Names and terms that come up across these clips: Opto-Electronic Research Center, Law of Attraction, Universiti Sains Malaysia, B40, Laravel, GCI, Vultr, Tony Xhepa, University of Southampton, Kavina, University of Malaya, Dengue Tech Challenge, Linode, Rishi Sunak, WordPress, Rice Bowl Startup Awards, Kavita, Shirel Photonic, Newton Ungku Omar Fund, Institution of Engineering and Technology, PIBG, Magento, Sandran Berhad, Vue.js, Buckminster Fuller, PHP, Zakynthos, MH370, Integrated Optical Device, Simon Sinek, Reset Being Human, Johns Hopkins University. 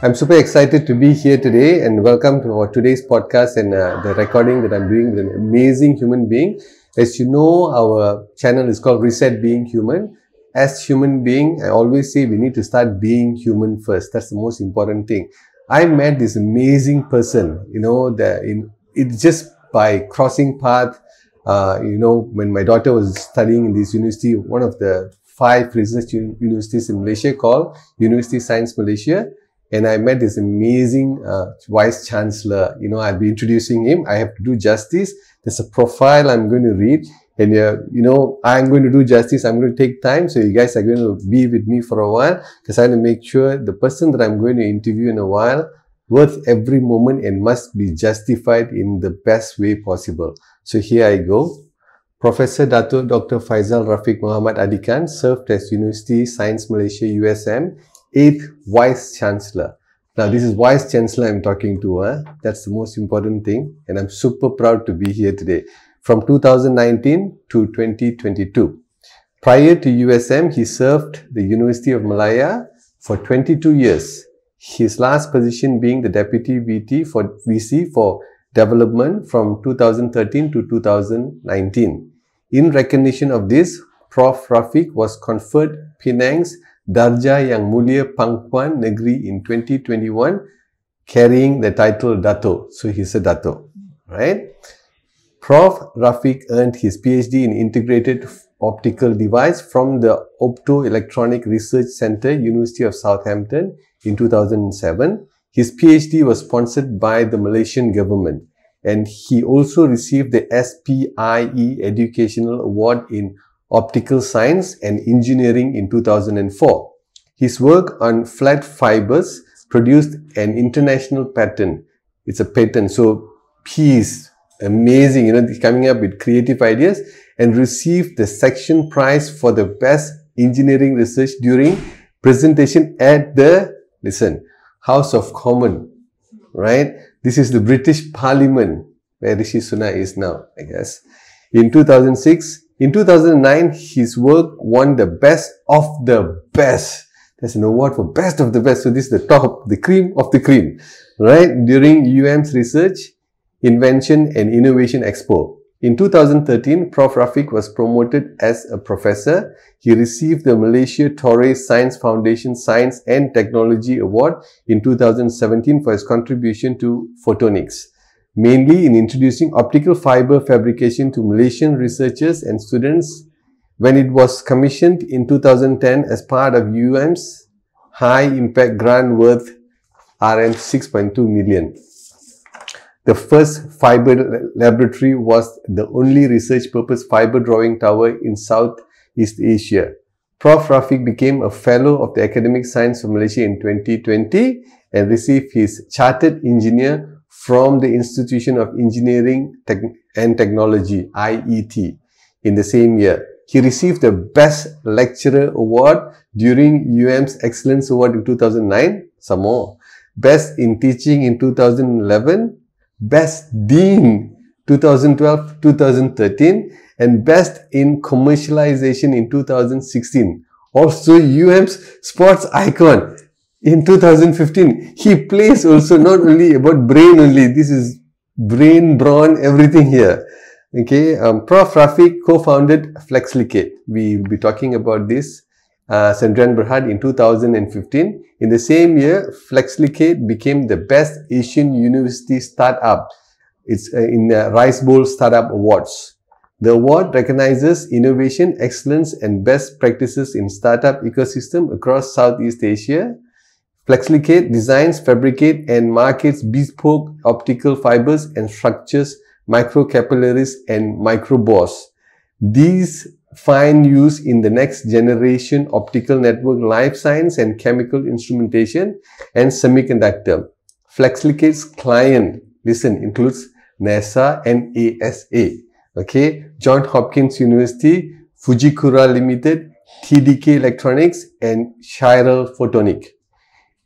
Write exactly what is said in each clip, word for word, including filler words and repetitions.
I'm super excited to be here today and welcome to our today's podcast and uh, the recording that I'm doing with an amazing human being. As you know, our channel is called Reset Being Human. As human being, I always say we need to start being human first. That's the most important thing. I met this amazing person, you know, the, in it's just by crossing path. Uh, you know, when my daughter was studying in this university, one of the five research universities in Malaysia called University of Sains Malaysia. And I met this amazing uh, Vice Chancellor. You know, I'll be introducing him. I have to do justice. There's a profile I'm going to read. And, uh, you know, I'm going to do justice. I'm going to take time. So you guys are going to be with me for a while, because I want to make sure the person that I'm going to interview in a while worth every moment and must be justified in the best way possible. So here I go. Professor Dato Doctor Faisal Rafiq Mahamd Adikan served as University Sains Malaysia U S M eighth Vice Chancellor. Now this is Vice Chancellor I'm talking to, huh? That's the most important thing, and I'm super proud to be here today. From two thousand nineteen to twenty twenty-two. Prior to U S M, he served the University of Malaya for twenty-two years. His last position being the Deputy V T for V C for Development from two thousand thirteen to two thousand nineteen. In recognition of this, Professor Rafiq was conferred Penang's Darjah Yang Mulia Pangkuan Negeri in twenty twenty-one, carrying the title Dato. So he's a Dato, right? Professor Rafiq earned his PhD in Integrated Optical Device from the Opto-Electronic Research Center, University of Southampton in two thousand seven. His PhD was sponsored by the Malaysian government, and he also received the S P I E Educational Award in Optical Science and Engineering in two thousand four. His work on flat fibers produced an international patent. It's a patent. So he is amazing, you know, coming up with creative ideas, and received the section prize for the best engineering research during presentation at the, listen, House of Commons, right? This is the British Parliament where Rishi Sunak is now, I guess. In two thousand six, in two thousand nine, his work won the best of the best. There's an award for best of the best. So this is the top, the cream of the cream, right? During U M's Research, Invention and Innovation Expo. In two thousand thirteen, Professor Rafiq was promoted as a professor. He received the Malaysia Torrey Science Foundation Science and Technology Award in two thousand seventeen for his contribution to photonics, mainly in introducing optical fiber fabrication to Malaysian researchers and students, when it was commissioned in two thousand ten as part of U M's high impact grant worth R M six point two million. The first fiber laboratory was the only research purpose fiber drawing tower in Southeast Asia. Professor Rafiq became a Fellow of the Academic Science of Malaysia in twenty twenty and received his Chartered Engineer from the Institution of Engineering and Technology, I E T, in the same year. He received the Best Lecturer Award during U M's Excellence Award in two thousand nine, some more. Best in Teaching in two thousand eleven. Best Dean twenty twelve to twenty thirteen, and Best in Commercialization in two thousand sixteen. Also U M's sports icon in two thousand fifteen. He plays also not only about brain only. This is brain, brawn, everything here. Okay, um, Professor Rafiq co-founded Flexilicate. We will be talking about this. Uh, Sandran Berhad in two thousand fifteen. In the same year, Flexilicate became the Best Asian University Startup. It's uh, in the Rice Bowl Startup Awards. The award recognizes innovation, excellence, and best practices in startup ecosystem across Southeast Asia. Flexilicate designs, fabricates, and markets bespoke optical fibers and structures, microcapillaries, and microbores. These find use in the next generation optical network, life science and chemical instrumentation, and semiconductor. Flexilicate's client, listen, includes NASA and A S A, okay, Johns Hopkins University, Fujikura Limited, T D K Electronics, and Shirel Photonic.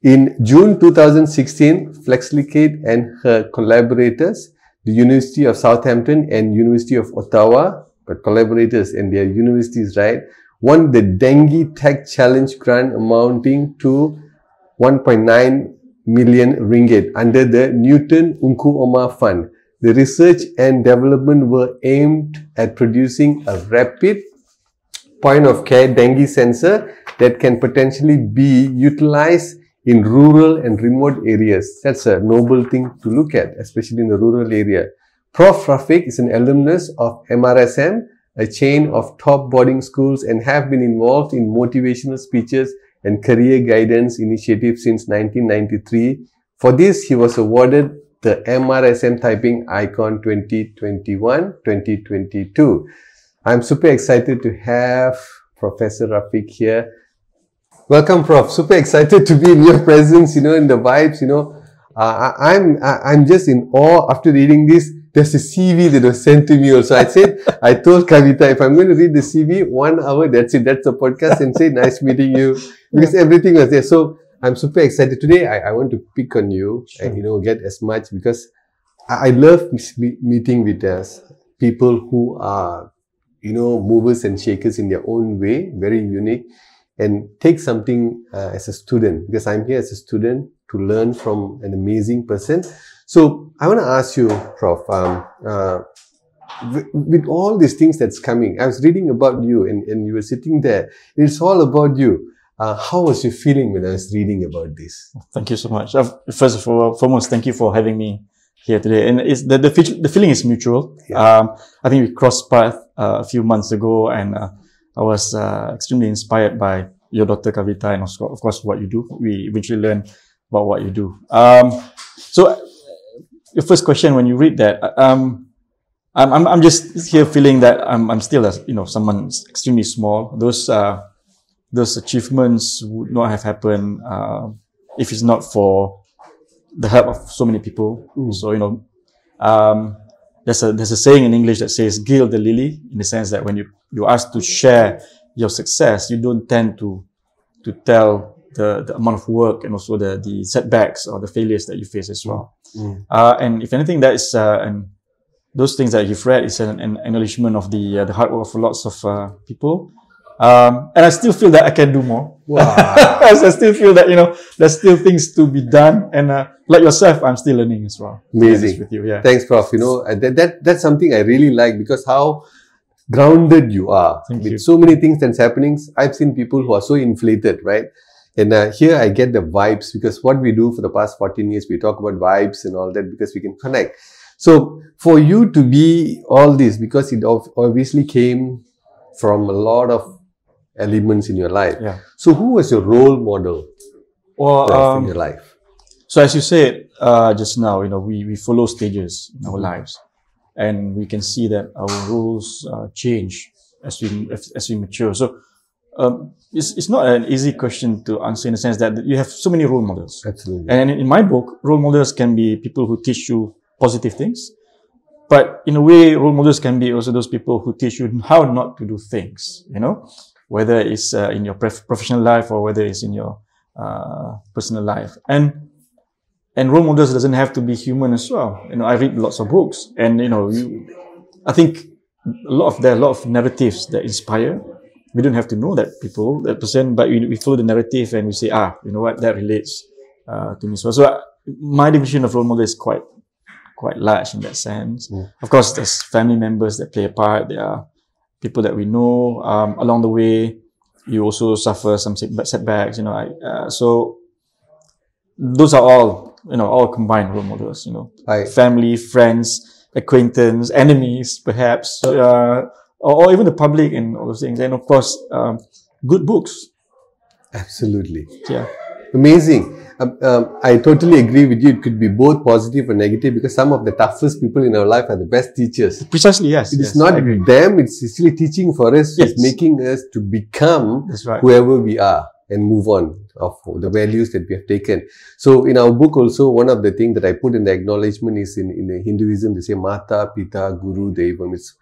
In June two thousand sixteen, Flexilicate and her collaborators, the University of Southampton and University of Ottawa, but collaborators and their universities, right, won the Dengue Tech Challenge grant amounting to 1.9 million ringgit under the Newton Ungku Omar Fund. The research and development were aimed at producing a rapid point-of-care dengue sensor that can potentially be utilized in rural and remote areas. That's a noble thing to look at, especially in the rural area. Professor Rafiq is an alumnus of M R S M, a chain of top boarding schools, and have been involved in motivational speeches and career guidance initiatives since nineteen ninety-three. For this, he was awarded the M R S M Typing Icon twenty twenty-one twenty twenty-two. I'm super excited to have Professor Rafiq here. Welcome, Prof Super excited to be in your presence, you know, in the vibes, you know. Uh, I, I'm, I, I'm just in awe after reading this. There's a C V that was sent to me also. I said, I told Kavita, if I'm going to read the C V, one hour, that's it. That's the podcast, and say, nice meeting you. Because everything was there. So I'm super excited. Today, I, I want to pick on you sure. and, you know, get as much, because I, I love meeting with us, people who are, you know, movers and shakers in their own way, very unique. And take something uh, as a student, because I'm here as a student to learn from an amazing person. So I want to ask you, Prof, um, uh, with, with all these things that's coming, I was reading about you, and, and you were sitting there. It's all about you. Uh, how was you feeling when I was reading about this? Thank you so much. I've, first of all, foremost, thank you for having me here today. And it's the, the, the feeling is mutual. Yeah. Um, I think we crossed paths uh, a few months ago, and uh, I was uh, extremely inspired by your daughter Kavita, and also, of course, what you do. We eventually learn about what you do. Um, so, your first question, when you read that, um, I'm I'm just here feeling that I'm I'm still a, you know, someone extremely small. Those uh, those achievements would not have happened uh, if it's not for the help of so many people. Mm. So you know, um, there's a there's a saying in English that says "gild the lily," in the sense that when you You're asked to share your success, you don't tend to to tell the, the amount of work and also the, the setbacks or the failures that you face as well. Mm. Uh, and if anything, that is uh, and those things that you've read is an, an acknowledgement of the uh, the hard work of lots of uh, people. Um, and I still feel that I can do more. Wow. I still feel that, you know, there's still things to be done. And uh, like yourself, I'm still learning as well. Amazing. With you, yeah. Thanks, Prof You know, that, that that's something I really like, because how grounded you are. Thank with you. So many things that's happening. I've seen people who are so inflated, right? And uh, here I get the vibes, because what we do for the past fourteen years, we talk about vibes and all that, because we can connect. So for you to be all this, because it obviously came from a lot of elements in your life. Yeah. So who was your role model well, um, in your life? So as you said uh, just now, you know, we, we follow stages in our lives. And we can see that our roles uh, change as we as we mature. So um, it's it's not an easy question to answer, in the sense that you have so many role models. Absolutely. And in my book, role models can be people who teach you positive things, but in a way, role models can be also those people who teach you how not to do things. You know, whether it's uh, in your professional life or whether it's in your uh, personal life. And And role models doesn't have to be human as well. You know, I read lots of books, and you know, you, I think a lot of there are a lot of narratives that inspire. We don't have to know that people, that person, but we, we follow the narrative and we say, ah, you know what, that relates uh, to me. So, so I, my definition of role model is quite, quite large in that sense. Yeah. Of course, there's family members that play a part. There are people that we know um, along the way. You also suffer some setbacks. You know, I, uh, so those are all, you know, all combined role models, you know, I, family, friends, acquaintance, enemies, perhaps, uh, or, or even the public and all those things. And of course, um, good books. Absolutely. Yeah. Amazing. Um, um, I totally agree with you. It could be both positive or negative, because some of the toughest people in our life are the best teachers. Precisely, yes. It yes, is not them. It's actually teaching for us. Yes. It's making us to become That's right. whoever we are, and move on of the values that we have taken. So in our book also, one of the things that I put in the acknowledgement is in, in the Hinduism, they say Mata, Pita, Guru, Devam. It's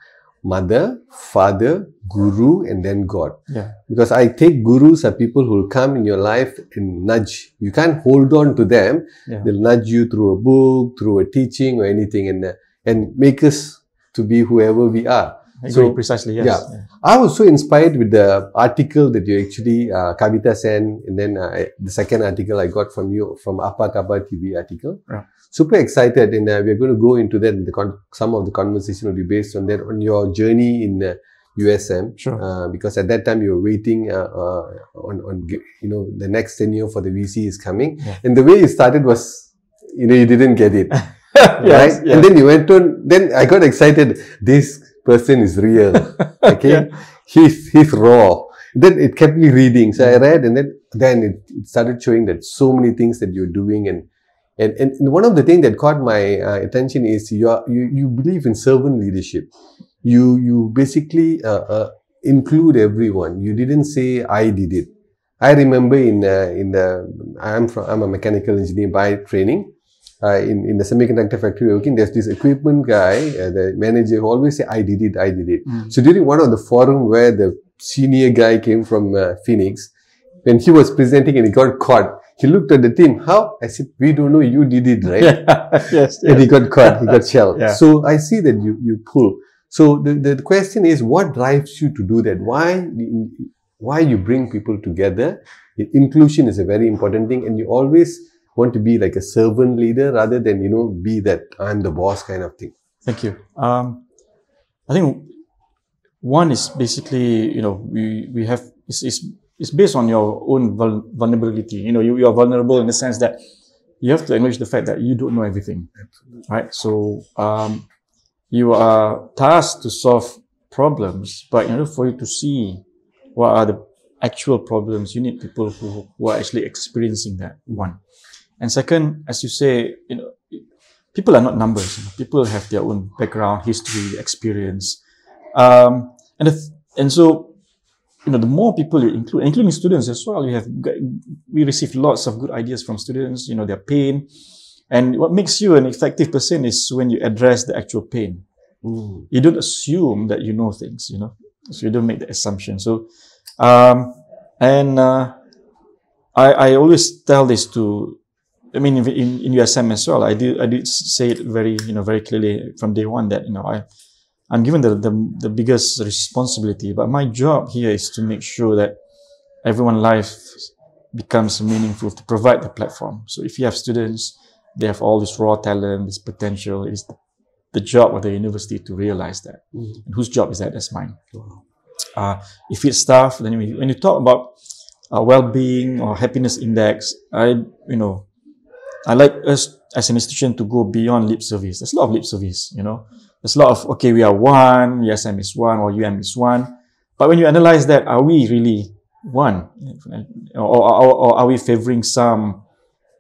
mother, father, guru, and then God. Yeah. Because I take gurus are people who will come in your life and nudge. You can't hold on to them. Yeah. They'll nudge you through a book, through a teaching or anything, and, and make us to be whoever we are. So precisely, yes. Yeah. Yeah. I was so inspired with the article that you actually, uh, Kavita sent, and then uh, the second article I got from you, from Apa Khabar T V article. Yeah. Super excited, and uh, we're going to go into that. In the con some of the conversation will be based on that, on your journey in uh, U S M. Sure. Uh, because at that time you were waiting uh, uh, on, on, you know, the next tenure for the V C is coming. Yeah. And the way you started was, you know, you didn't get it. Yes, right? Yes. And then you went on, then I got excited. This person is real. Okay. Yeah. He's, he's raw. Then it kept me reading. So I read, and then, then it, it started showing that so many things that you're doing. And, and, and one of the things that caught my uh, attention is you, are, you, you believe in servant leadership. You, you basically uh, uh, include everyone. You didn't say, I did it. I remember in, uh, in the, I'm from, I'm a mechanical engineer by training. Uh, in, in the semiconductor factory working, there's this equipment guy, uh, the manager, who always say, I did it, I did it. Mm. So during one of the forum where the senior guy came from uh, Phoenix, when he was presenting and he got caught, he looked at the team, how? I said, we don't know, you did it, right? Yes, yes. And he got caught, he got shelled. Yeah. So I see that you, you pull. So the, the question is, what drives you to do that? Why, why you bring people together? Inclusion is a very important thing, and you always want to be like a servant leader rather than, you know, be that I'm the boss kind of thing. Thank you. Um, I think one is basically, you know, we, we have, it's, it's, it's based on your own vulnerability. You know, you, you are vulnerable in the sense that you have to acknowledge the fact that you don't know everything. Absolutely. Right? So um, you are tasked to solve problems, but in order for you to see what are the actual problems, you need people who, who are actually experiencing that, one. And second, as you say, you know, people are not numbers. You know, people have their own background, history, experience, um, and if, and so, you know, the more people you include, including students as well, we have we receive lots of good ideas from students. You know, their pain, and what makes you an effective person is when you address the actual pain. Ooh. You don't assume that you know things. You know, so you don't make the assumption. So, um, and uh, I I always tell this to. I mean, in, in U S M as well, I did, I did say it very, you know, very clearly from day one that, you know, I, I'm given the, the, the biggest responsibility, but my job here is to make sure that everyone's life becomes meaningful, to provide the platform. So if you have students, they have all this raw talent, this potential, it's the job of the university to realize that. Mm-hmm. And whose job is that? That's mine. Wow. Uh, if it's staff, then when you talk about uh, well-being or happiness index, I, you know, I like us as an institution to go beyond lip service. There's a lot of lip service, you know. There's a lot of, okay, we are one, U S M is one, or U M is one. But when you analyze that, are we really one? Or, or, or are we favoring some,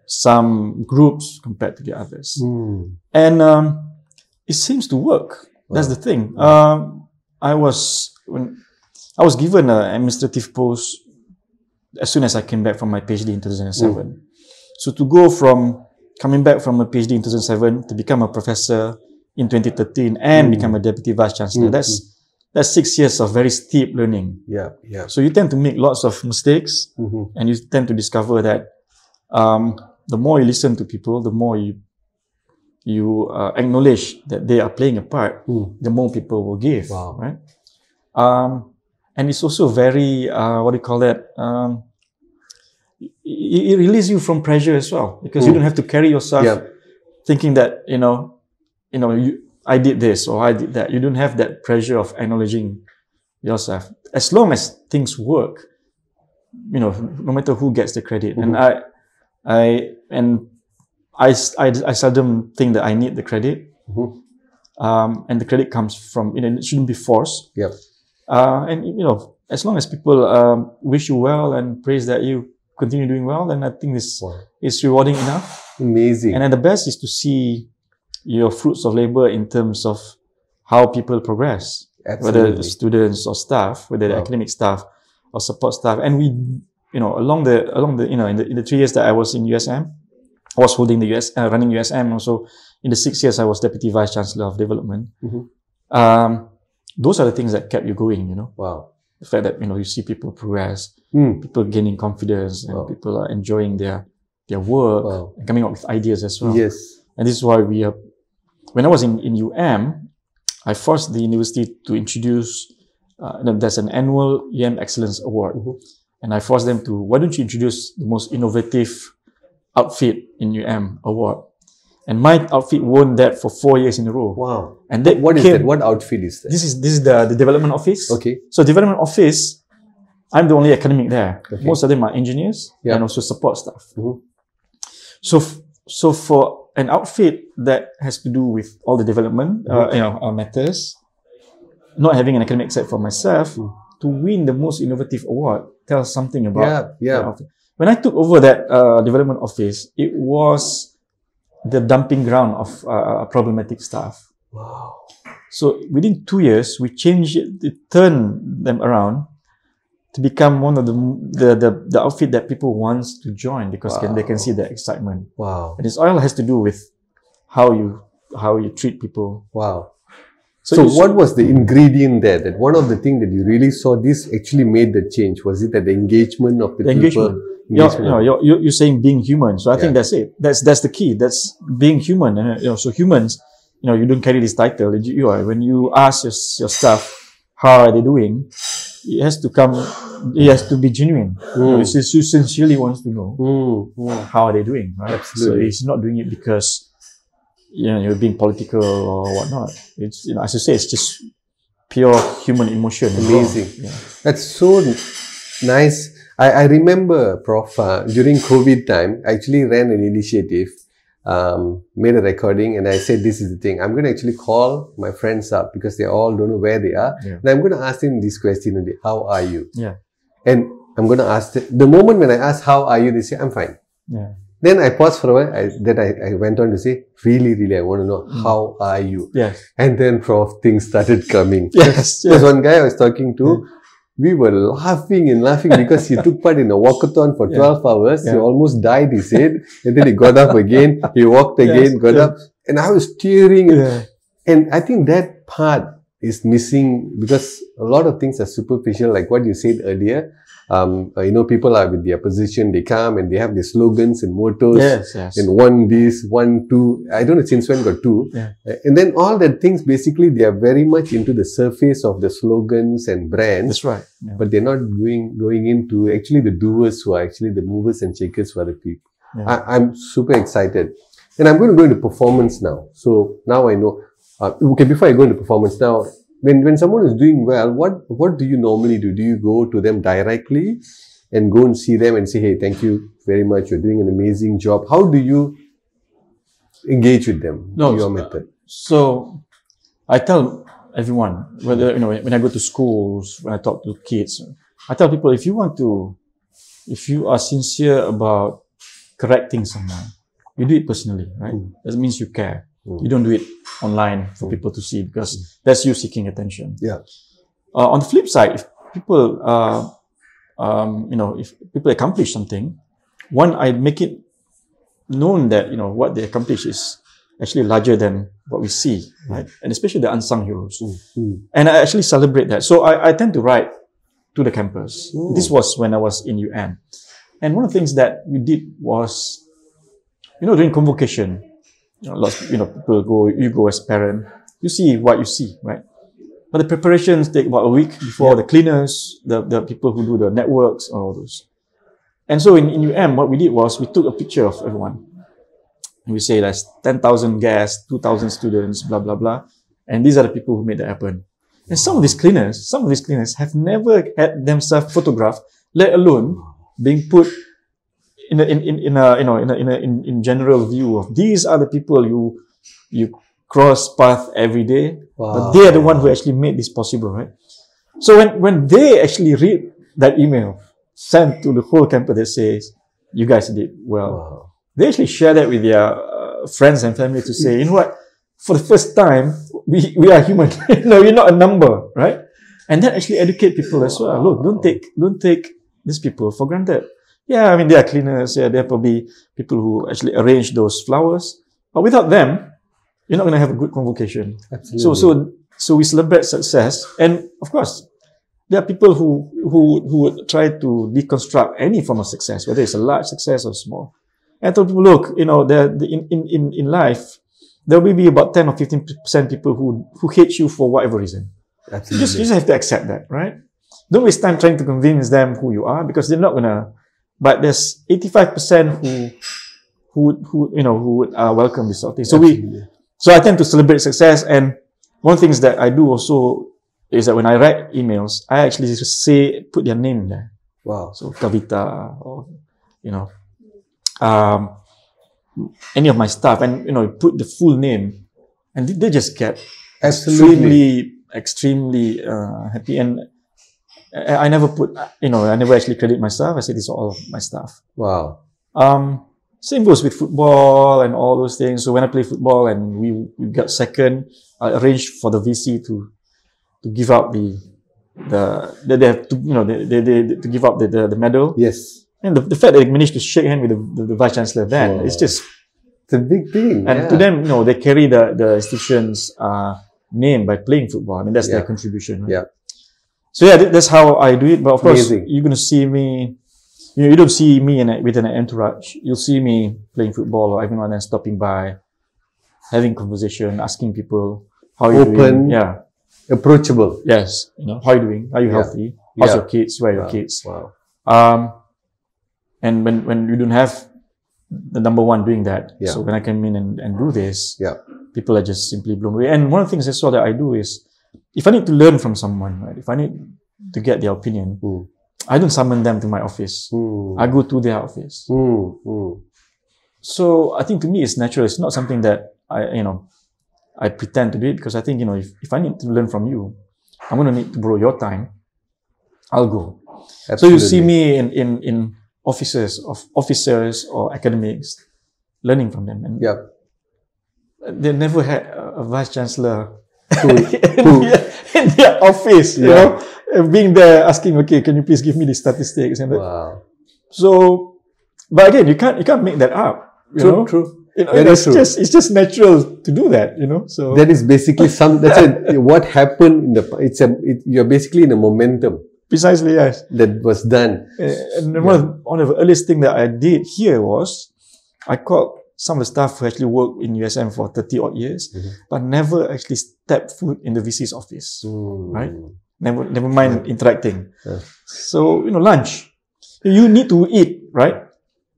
some groups compared to the others? Mm. And um, it seems to work. That's wow. the thing. Wow. Um, I was, when I was given an administrative post as soon as I came back from my PhD in two thousand seven. Mm. So to go from coming back from a PhD in two thousand seven to become a professor in twenty thirteen and mm. become a deputy vice chancellor, mm. that's that's six years of very steep learning. Yeah, yeah. So you tend to make lots of mistakes, mm-hmm. and you tend to discover that um, the more you listen to people, the more you you uh, acknowledge that they are playing a part, mm. the more people will give. Wow. Right? Um, and it's also very uh, what do you call that? Um, It releases you from pressure as well, because mm. you don't have to carry yourself yeah. thinking that, you know, you know, you, I did this or I did that. You don't have that pressure of acknowledging yourself. As long as things work, you know, no matter who gets the credit. Mm-hmm. And I, I, and I, I, I seldom think that I need the credit. Mm-hmm. um, and the credit comes from, you know, it shouldn't be forced. Yeah. Uh, and you know, as long as people um, wish you well and praise that you continue doing well, then I think this wow. is rewarding enough. Amazing. And then the best is to see your fruits of labor in terms of how people progress. Absolutely. Whether the students or staff, whether wow. the academic staff or support staff. And we, you know, along the, along the, you know, in the, in the three years that I was in U S M, I was holding the U S, uh, running U S M. Also, in the six years I was Deputy Vice Chancellor of Development. Mm-hmm. um, those are the things that kept you going, you know. Wow. The fact that, you know, you see people progress, mm. people gaining confidence, and wow. people are enjoying their their work, wow. and coming up with ideas as well. Yes. And this is why we are, when I was in, in U M, I forced the university to introduce, uh, no, there's an annual E M Excellence Award. Mm-hmm. And I forced them to, why don't you introduce the most innovative outfit in U M award? And my outfit won that for four years in a row. Wow. And that what came, is that? What outfit is that? This is, this is the, the development office. Okay. So development office, I'm the only academic there. Okay. Most of them are engineers, yeah, and also support staff. Mm-hmm. So, so for an outfit that has to do with all the development, mm-hmm, uh, you know, uh, matters, not having an academic set for myself, mm-hmm, to win the most innovative award tells something about. Yeah, yeah. When I took over that uh, development office, it was the dumping ground of uh, problematic staff. Wow. So within two years, we changed it, to turn them around to become one of the the, the, the outfit that people want to join because wow, can, they can see the excitement. Wow. And this all has to do with how you how you treat people. Wow. So, so what was the ingredient there? That one of the things that you really saw this actually made the change. Was it that the engagement of the, the people? Engagement. Engagement. You're, you know, you're, you're saying being human. So I yeah. think that's it. That's that's the key. That's being human. And you know, so humans, you know, you don't carry this title. You, you are, when you ask your, your staff how are they doing, it has to come. It has to be genuine. Mm. So you sincerely wants to know mm. how are they doing. Right? Absolutely. So he's not doing it because, you know, you're being political or whatnot. It's, you know, as you say, it's just pure human emotion. Amazing. Yeah. That's so nice. I, I remember, Prof, uh, during COVID time, I actually ran an initiative, um, made a recording, and I said, this is the thing. I'm going to actually call my friends up because they all don't know where they are. Yeah. And I'm going to ask them this question, how are you? Yeah. And I'm going to ask them, the moment when I ask, how are you? They say, I'm fine. Yeah. Then I paused for a while, I, then I, I went on to say, really, really, I want to know, mm. how are you? Yes. And then, Prof, things started coming. Yes, yes. There's one guy I was talking to, mm. we were laughing and laughing because he took part in a walkathon for yeah. twelve hours. Yeah. He almost died, he said. And then he got up again, he walked again, yes, got yeah. up. And I was tearing. Yeah. And I think that part is missing because a lot of things are superficial, like what you said earlier. Um, you know, people are with their position, they come and they have their slogans and mottos. Yes, yes. And one this, one two. I don't know since when got two. Yeah. And then all that things, basically, they are very much into the surface of the slogans and brands. That's right. Yeah. But they're not going, going into actually the doers who are actually the movers and shakers for the people. Yeah. I, I'm super excited. And I'm going to go into performance now. So now I know. Uh, okay, before I go into performance now, When, when someone is doing well, what, what do you normally do? Do you go to them directly and go and see them and say, hey, thank you very much. You're doing an amazing job. How do you engage with them? No, your method. Uh, so I tell everyone, whether, you know, when I go to schools, when I talk to kids, I tell people, if you want to, if you are sincere about correcting someone, you do it personally, right? Mm. That means you care. Mm. You don't do it online for mm. people to see because mm. that's you seeking attention. Yeah. Uh, on the flip side, if people, uh, um, you know, if people accomplish something, one, I make it known that, you know, what they accomplish is actually larger than what we see, mm. right? And especially the unsung heroes. Mm. Mm. And I actually celebrate that. So I, I tend to write to the campus. Mm. This was when I was in U M. And one of the things that we did was, you know, during convocation, you know, lots of, you know, people go, you go as parent, you see what you see, right? But the preparations take about a week before yeah. the cleaners, the, the people who do the networks, all those. And so in, in U M, what we did was we took a picture of everyone. And we say there's ten thousand guests, two thousand students, blah, blah, blah. And these are the people who made that happen. And some of these cleaners, some of these cleaners have never had themselves photographed, let alone being put In a, in, in, in a, you know, in a, in a, in, in general view of these are the people you, you cross path every day. Wow. But they are the one who actually made this possible, right? So when, when they actually read that email sent to the whole campus that says, you guys did well, wow. they actually share that with their uh, friends and family to say, you know what? For the first time, we, we are human. No, you're not a number, right? And that actually educate people as well. Look, don't take, don't take these people for granted. Yeah, I mean, they are cleaners. Yeah, they are probably people who actually arrange those flowers. But without them, you're not going to have a good convocation. Absolutely. So, so, so we celebrate success. And of course, there are people who, who, who would try to deconstruct any form of success, whether it's a large success or small. And I tell people, look, you know, the, the, in, in, in life, there will be about ten or fifteen percent people who, who hate you for whatever reason. Absolutely. You just, you just have to accept that, right? Don't waste time trying to convince them who you are, because they're not going to. But there's eighty-five percent who, who, who, you know, who would uh, welcome this sort of thing. So Absolutely. we, so I tend to celebrate success. And one of the things that I do also is that when I write emails, I actually just say, put their name there. Wow. So Kavita or, you know, um, any of my staff, and, you know, put the full name, and they just get Absolutely. extremely, extremely uh, happy. And I never put, you know, I never actually credit myself. I said, it's all my staff. Wow. Um, same goes with football and all those things. So when I play football and we, we got second, I arranged for the V C to, to give out the, the, they, they have to, you know, they, they, they, to give out the, the, the medal. Yes. And the, the fact that they managed to shake hands with the, the, the Vice Chancellor then, wow. it's just, it's a big thing. And yeah. to them, you know, they carry the, the institution's, uh, name by playing football. I mean, that's yeah. their contribution. Right? Yeah. So yeah, that's how I do it. But of course, Amazing. you're going to see me, you know, you don't see me in a, with an entourage. You'll see me playing football, or everyone else stopping by, having conversation, asking people, how are you Open, doing? Yeah. Approachable. Yes. You know, how are you doing? Are you yeah. healthy? How's yeah. your kids? Where are wow. your kids? Wow. Um, and when, when you don't have the number one doing that, yeah. so when I come in and, and do this, yeah. people are just simply blown away. And one of the things I saw that I do is, if I need to learn from someone, right? If I need to get their opinion, Ooh. I don't summon them to my office. Ooh. I go to their office. Ooh. Ooh. So I think to me it's natural. It's not something that I, you know, I pretend to do it, because I think, you know, if, if I need to learn from you, I'm going to need to borrow your time. I'll go. Absolutely. So you see me in, in, in offices of officers or academics learning from them. And yep. they never had a vice chancellor To, in, their, in their office, yeah. you know, and being there asking, okay, can you please give me the statistics? And wow. So, but again, you can't, you can't make that up. You true, know? true. You know, it's true. just, it's just natural to do that, you know. So that is basically some. That's a, what happened in the. It's a. It, you're basically in a momentum. Precisely, yes. That was done. And yeah. one, of, one of the earliest thing that I did here was, I called some of the staff who actually worked in U S M for thirty odd years, mm-hmm. but never actually stepped foot in the V C's office, Ooh. right? Never, never mind yeah. interacting. Yeah. So, you know, lunch, you need to eat, right?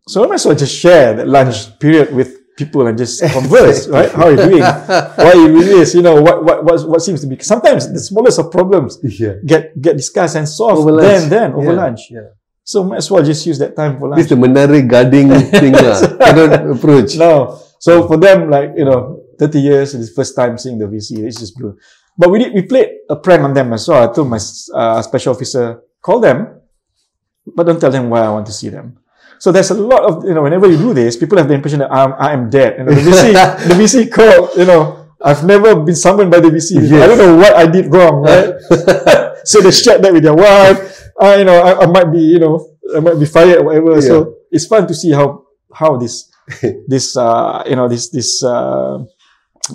So I might as well just share that lunch period with people and just converse, right? How are you doing? Why are you doing this? You know, what, what, what, what seems to be, sometimes the smallest of problems yeah. get, get discussed and solved over lunch. then, then, over yeah. lunch. Yeah. So might as well just use that time for lunch. This is the Menari guarding thing. I don't approach. No. So for them, like, you know, thirty years, it's the first time seeing the V C. It's just blue. But we did, we played a prank on them as well. I told my uh, special officer, call them, but don't tell them why I want to see them. So there's a lot of, you know, whenever you do this, people have the impression that I'm, I am dead. And the V C, the V C called, you know, I've never been summoned by the V C. Yes. I don't know what I did wrong, right? So they shared that with their wife. I, you know, I, I might be, you know, I might be fired or whatever. Yeah. So it's fun to see how, how this, this, uh, you know, this, this, uh,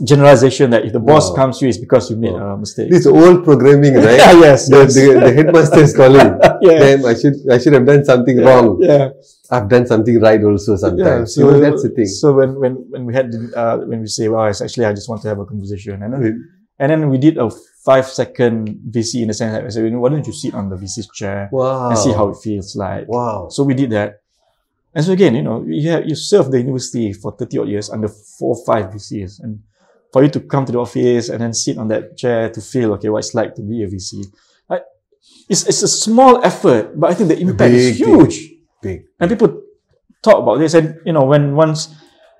generalization that if the boss wow. comes to you, it's because you made wow. a mistake. This old programming, right? yeah, yes, the, yes. The, the headmaster is calling. yeah. Damn, I should, I should have done something yeah. wrong. Yeah. I've done something right also sometimes. Yeah, so, so that's the thing. So when, when, when we had, uh, when we say, well, it's actually, I just want to have a conversation. And then, mm-hmm. and then we did a five second V C, in the sense that I said, why don't you sit on the V C's chair wow. and see how it feels like. Wow. So we did that. And so again, you know, you, have, you serve the university for thirty odd years under four or five V Cs. And for you to come to the office and then sit on that chair to feel, okay, what it's like to be a V C. I, it's, it's a small effort, but I think the impact big, is huge. Big, big. And people talk about this. And, you know, when once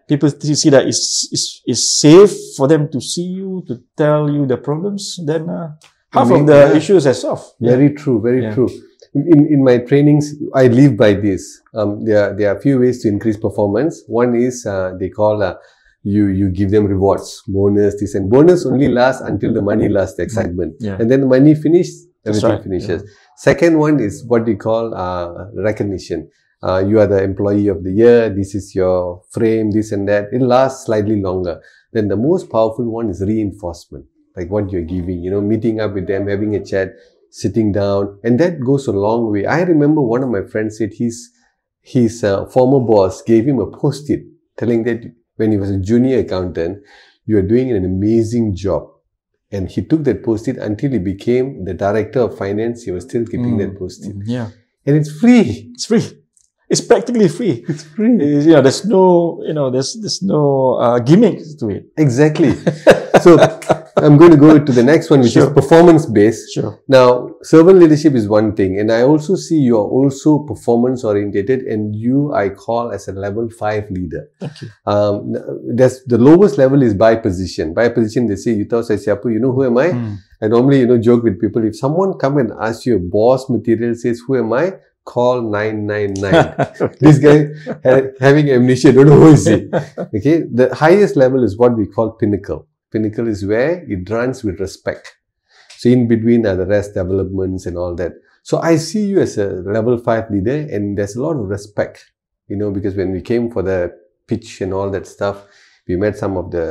people see that it's, it's, it's safe for them to see you, to tell you the problems, then uh, half I mean, of the yeah. issues are solved. Very yeah. true, very yeah. true. In, in my trainings, I live by this. Um, there, there are a few ways to increase performance. One is uh, they call, uh, you, you give them rewards, bonus, this and bonus only lasts until the money lasts, the excitement. Yeah. And then the money finishes, everything right. finishes. Yeah. Second one is what we call uh, recognition. Uh, you are the employee of the year, this is your frame, this and that. It lasts slightly longer. Then the most powerful one is reinforcement, like what you're giving, you know, meeting up with them, having a chat, sitting down, and that goes a long way. I remember one of my friends said his, his uh, former boss gave him a post-it telling that when he was a junior accountant, You are doing an amazing job. And he took that post-it until he became the director of finance. He was still keeping mm. that post-it. Yeah. And it's free. It's free. It's practically free. It's free. It's, you know, there's no, you know, there's, there's no uh, gimmicks to it. Exactly. So I'm going to go to the next one, which sure. is performance-based. Sure. Now, servant leadership is one thing. And I also see you are also performance-orientated, and you I call as a level five leader. Thank you. Um, that's, the lowest level is by position. By position, they say, Yuta Sai Siapu, you know who am I? Mm. I normally, you know, joke with people. If someone come and ask you, boss material says, who am I? Call nine nine nine. This guy ha having amnesia, don't know who is he. Okay, the highest level is what we call pinnacle. Pinnacle is where it runs with respect. So in between are the rest developments and all that. So I see you as a level five leader, and there's a lot of respect, you know, because when we came for the pitch and all that stuff, we met some of the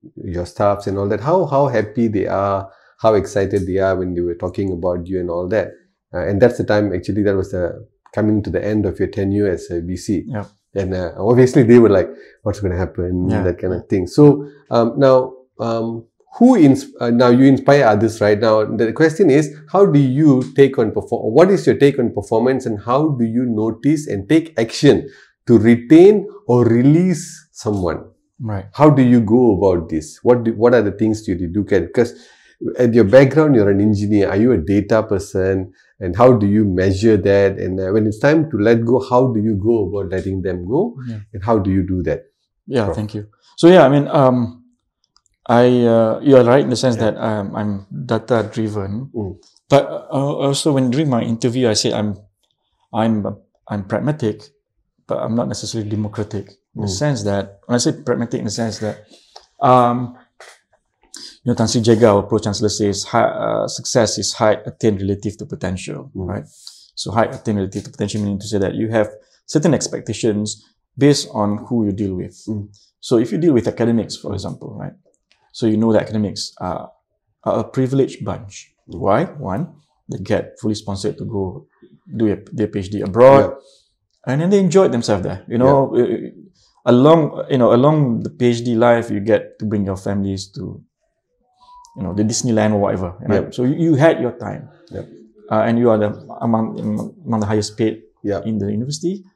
uh, your staffs and all that. How how happy they are, how excited they are when they were talking about you and all that. Uh, and that's the time, actually, that was the coming to the end of your tenure as a V C. Yeah. And uh, obviously, they were like, what's going to happen, yeah. that kind of thing. So um, now, um, who ins uh, now you inspire others, right? Now, the question is, how do you take on perform? What is your take on performance, and how do you notice and take action to retain or release someone? Right. How do you go about this? What do, what are the things you do? Because at your background, you're an engineer. Are you a data person? And how do you measure that? And uh, when it's time to let go, how do you go about letting them go? Yeah. And how do you do that? Yeah, from? Thank you. So yeah, I mean, um, I uh, you are right in the sense yeah. that um, I'm data driven. Mm. But uh, also, when during my interview, I said I'm, I'm, I'm pragmatic, but I'm not necessarily democratic in mm. the sense that when I say pragmatic in the sense that. Um, You know, Tan Sri Jaga, our Pro-Chancellor, says high, uh, success is height attained relative to potential, mm. right? So height attained relative to potential, meaning to say that you have certain expectations based on who you deal with. Mm. So if you deal with academics, for example, right? So you know that academics are, are a privileged bunch. Mm. Why? One, they get fully sponsored to go do a, their PhD abroad, yeah. and then they enjoy themselves there. You know, yeah. along you know along the PhD life, you get to bring your families to. You know, the Disneyland or whatever. You know? Yep. So you, you had your time, yep. uh, and you are the, among among the highest paid yep. in the university.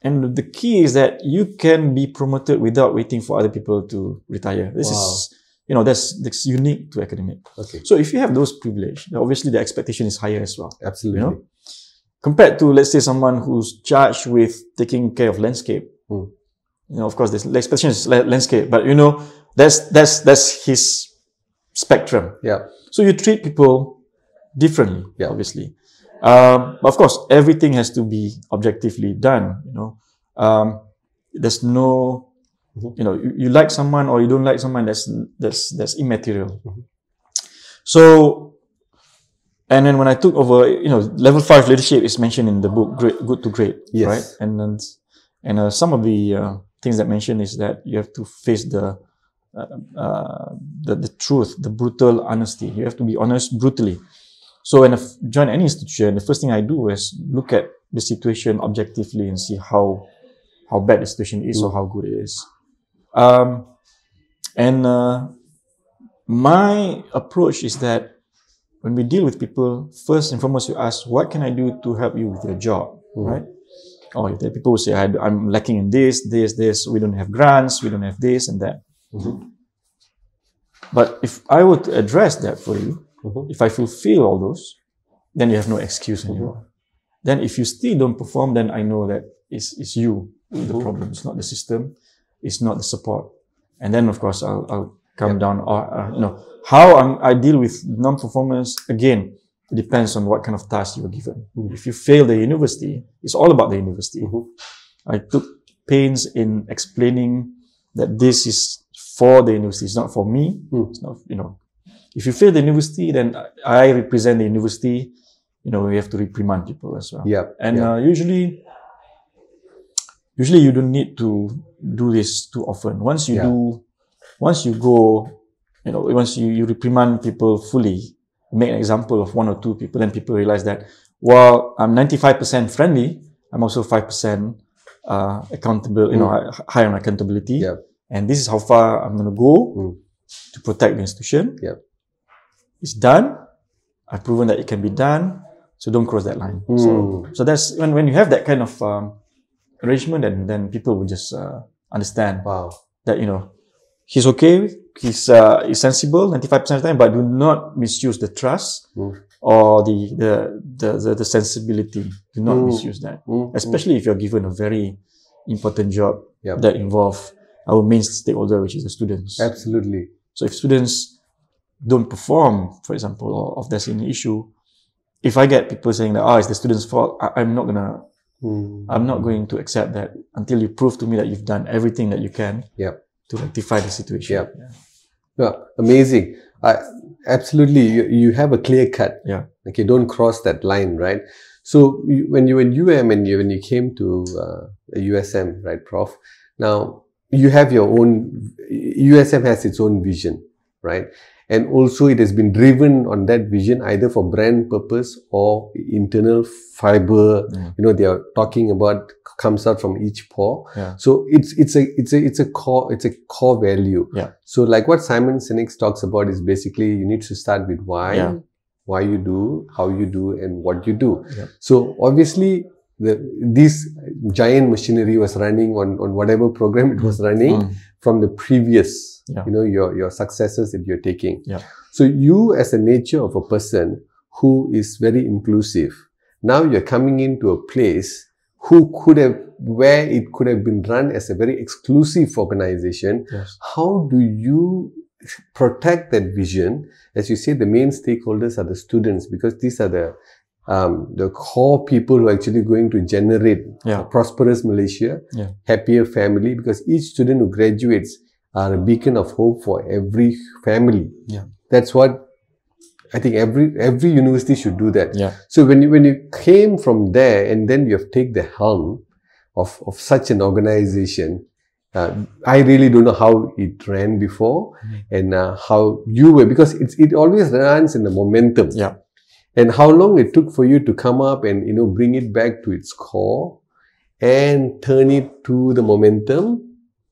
And the key is that you can be promoted without waiting for other people to retire. This wow. is, you know, that's that's unique to academic. Okay. So if you have those privilege, obviously the expectation is higher as well. Absolutely. You know? Compared to, let's say, someone who's charged with taking care of landscape. Mm. You know, of course, the expectation is landscape, but you know, that's that's that's his. Spectrum. Yeah. So you treat people differently, yeah. obviously. Um, of course, everything has to be objectively done. You know, um, there's no, mm-hmm. you know, you, you like someone or you don't like someone. That's that's that's immaterial. Mm-hmm. So, and then when I took over, you know, level five leadership is mentioned in the book, Great, Good to Great. Yes. Right. And and, and uh, some of the uh, things that mentioned is that you have to face the. Uh, uh, the, the truth, the brutal honesty. You have to be honest brutally. So when I join any institution, the first thing I do is look at the situation objectively and see how how bad the situation is mm. or how good it is. Um, and uh, my approach is that when we deal with people, first and foremost, you ask, what can I do to help you with your job, mm. right? Or there are people who say, I, I'm lacking in this, this, this. We don't have grants. We don't have this and that. Mm-hmm. But if I were to address that for you, mm-hmm. if I fulfill all those, then you have no excuse anymore. Mm-hmm. Then if you still don't perform, then I know that it's, it's you, mm-hmm. the problem. It's not the system. It's not the support. And then, of course, I'll, I'll come yeah. down. Or, uh, you know, how I'm, I deal with non-performance, again, it depends on what kind of task you were given. Mm-hmm. If you fail the university, it's all about the university. Mm-hmm. I took pains in explaining that this is for the university, it's not for me. Mm. It's not, you know, if you fail the university, then I represent the university. You know, we have to reprimand people as well. Yeah, and yeah. Uh, usually, usually you don't need to do this too often. Once you yeah. do, once you go, you know, once you, you reprimand people fully, make an example of one or two people, then people realize that while I'm ninety-five percent friendly, I'm also five percent uh, accountable. You mm. know, high on accountability. Yeah. and this is how far I'm going to go mm. to protect the institution. Yep. It's done. I've proven that it can be done. So don't cross that line. Mm. So, so that's when, when you have that kind of um, arrangement, then then people will just uh, understand. Wow. That, you know, he's okay. He's uh, he's sensible ninety-five percent of the time, but do not misuse the trust mm. or the the, the the the sensibility. Do not mm. misuse that, mm. especially mm. if you're given a very important job yep. that involves our main stakeholder, which is the students. Absolutely. So if students don't perform, for example, or if there's any issue, if I get people saying that, oh, it's the students' fault, I, I'm not gonna, mm. I'm not going to accept that until you prove to me that you've done everything that you can yep. to rectify the situation. Yep. Yeah. No, amazing. I, absolutely, you, you have a clear cut. Yeah. Okay, don't cross that line, right? So you, when you were in U M and you, when you came to uh, U S M, right, Prof? Now you have your own. U S M has its own vision, right? And also it has been driven on that vision either for brand purpose or internal fiber. Yeah. You know, they are talking about comes out from each pore. Yeah. So it's it's a it's a it's a core it's a core value. Yeah. So like what Simon Sinek talks about is basically you need to start with why, yeah. why you do, how you do, and what you do. Yeah. So obviously the this giant machinery was running on on whatever program it was running mm. from the previous. Yeah. You know, your, your successes that you're taking. Yeah. So you, as the nature of a person who is very inclusive, now you're coming into a place who could have, where it could have been run as a very exclusive organization. Yes. How do you protect that vision? As you say, the main stakeholders are the students, because these are the, um, the core people who are actually going to generate yeah. a prosperous Malaysia, yeah. happier family, because each student who graduates are a beacon of hope for every family. Yeah. That's what I think every every university should do that. Yeah. So when you when you came from there and then you have taken the helm of, of such an organization, uh, I really don't know how it ran before mm. and uh, how you were, because it's it always runs in the momentum. Yeah. And how long it took for you to come up and, you know, bring it back to its core and turn it to the momentum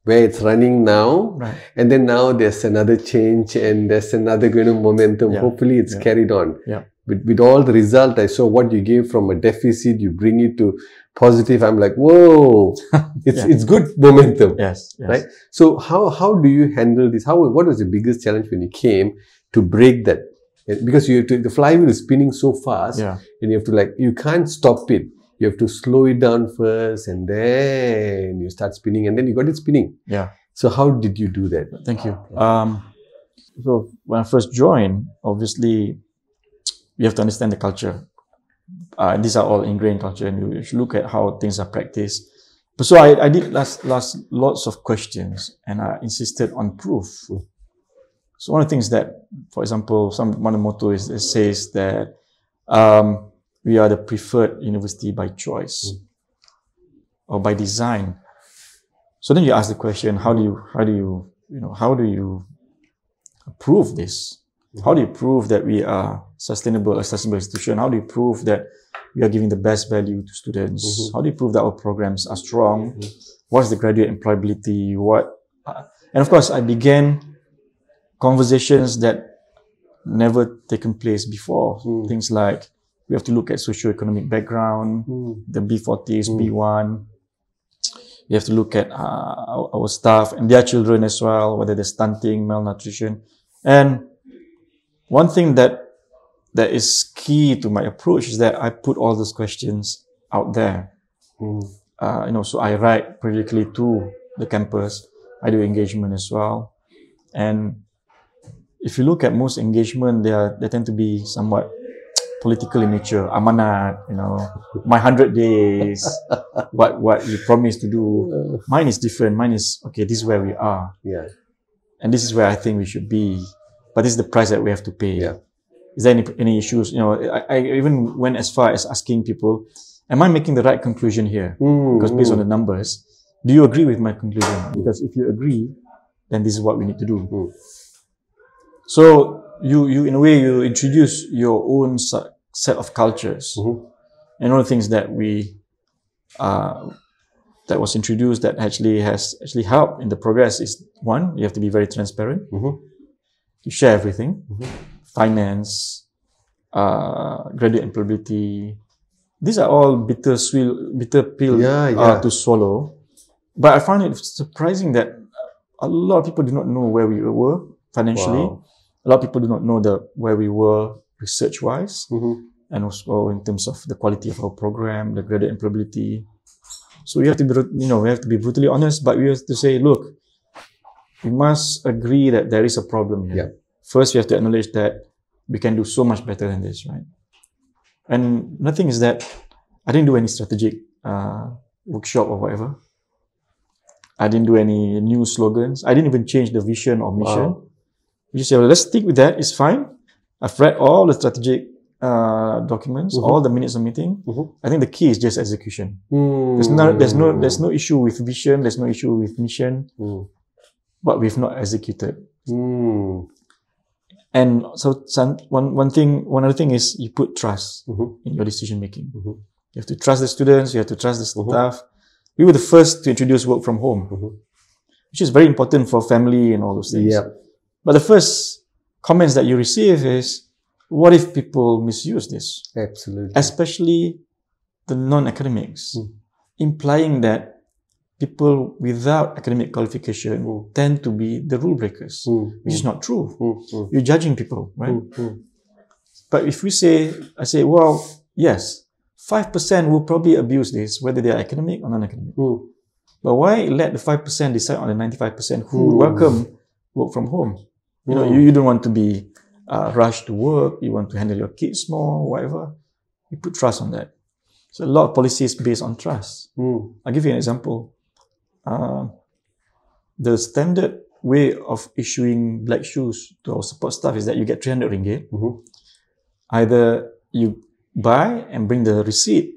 where it's running now, right. and then now there's another change and there's another kind of momentum. Yeah. Hopefully, it's yeah. carried on. Yeah. With, with all the result, I saw what you gave from a deficit, you bring it to positive. I'm like, whoa, it's yeah. it's good momentum. Yes, yes. Right. So how how do you handle this? How what was the biggest challenge when you came to break that? Because you have to, the flywheel is spinning so fast, yeah. and you have to, like, you can't stop it. You have to slow it down first, and then you start spinning, and then you got it spinning. Yeah. So how did you do that? Thank you. Um, so when I first joined, obviously, you have to understand the culture. Uh, and these are all ingrained culture, and you should look at how things are practiced. But so I, I did last, last lots of questions, and I insisted on proof. So one of the things that, for example, some one of the motto is, it says that, um, we are the preferred university by choice mm. or by design. So then you ask the question: How do you, how do you, you know, how do you prove this? Mm. How do you prove that we are sustainable, a sustainable institution? How do you prove that we are giving the best value to students? Mm-hmm. How do you prove that our programs are strong? Mm-hmm. What's the graduate employability? What? And of course, I began conversations that never taken place before. Mm. Things like, we have to look at socioeconomic background, mm. the B forties, mm. B one. You have to look at uh, our, our staff and their children as well, whether they're stunting, malnutrition. And one thing that that is key to my approach is that I put all those questions out there. Mm. Uh, you know, so I write periodically to the campus. I do engagement as well. And if you look at most engagement, they are they tend to be somewhat political in nature, amanat, you know, my hundred days, what what you promised to do. Mine is different. Mine is, okay, this is where we are. Yeah. And this is where I think we should be. But this is the price that we have to pay. Yeah. Is there any, any issues? You know, I, I even went as far as asking people, am I making the right conclusion here? Mm, because based mm. on the numbers, do you agree with my conclusion? Because if you agree, then this is what we need to do. Mm. So, You, you, in a way, you introduce your own set of cultures. Mm-hmm. And one of the things that we, uh, that was introduced that actually has actually helped in the progress is, one, you have to be very transparent. Mm-hmm. You share everything. Mm-hmm. Finance, uh, graduate employability. These are all bitter, sweet, bitter pill yeah, yeah. Uh, to swallow. But I find it surprising that a lot of people do not know where we were financially. Wow. A lot of people do not know the, where we were research-wise. Mm-hmm. And also in terms of the quality of our program, the graduate employability. So we have to be, you know, we have to be brutally honest, but we have to say, look, we must agree that there is a problem here. Yeah. First, we have to acknowledge that we can do so much better than this, right? And another thing is that I didn't do any strategic uh, workshop or whatever. I didn't do any new slogans. I didn't even change the vision or mission. Wow. We just said, well, let's stick with that. It's fine. I've read all the strategic Uh, documents, mm-hmm. all the minutes of meeting. Mm-hmm. I think the key is just execution. Mm. There's no, there's no, there's no issue with vision. There's no issue with mission, mm. but we've not executed. Mm. And so, some, one, one thing, one other thing is you put trust mm-hmm. in your decision making. Mm-hmm. You have to trust the students. You have to trust the staff. Mm-hmm. We were the first to introduce work from home, mm-hmm. which is very important for family and all those things. Yeah. But the first comments that you receive is, what if people misuse this? Absolutely. Especially the non-academics, mm. implying that people without academic qualification mm. tend to be the rule breakers, mm. which mm. is not true. Mm. Mm. You're judging people, right? Mm. Mm. But if we say, I say, well, yes, five percent will probably abuse this, whether they are academic or non-academic. Mm. But why let the five percent decide on the ninety-five percent who mm. welcome work from home? You know, mm. you, you don't want to be Uh, rush to work, you want to handle your kids more, whatever, you put trust on that. So a lot of policies based on trust. Mm. I'll give you an example. Uh, the standard way of issuing black shoes to our support staff is that you get three hundred ringgit. Mm-hmm. Either you buy and bring the receipt,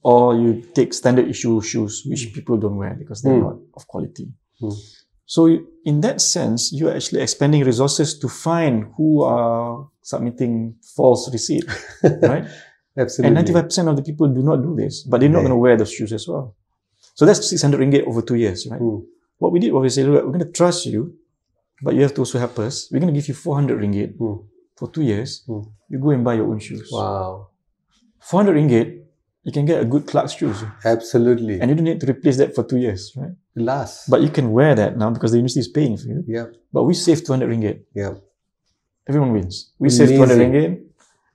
or you take standard issue shoes, which mm. people don't wear because they're mm. not of quality. Mm. So in that sense, you are actually expanding resources to find who are submitting false receipt, right? Absolutely. And ninety-five percent of the people do not do this, but they're not yeah. going to wear those shoes as well. So that's six hundred ringgit over two years, right? Mm. What we did was we said, look, we're going to trust you, but you have to also help us. We're going to give you four hundred ringgit mm. for two years. Mm. You go and buy your own shoes. Wow. four hundred ringgit, you can get a good Clark's shoes. Absolutely. And you don't need to replace that for two years, right? Last. But you can wear that now because the university is paying for you. Yeah. But we save two hundred ringgit. Yeah. Everyone wins. We Amazing. Save two hundred ringgit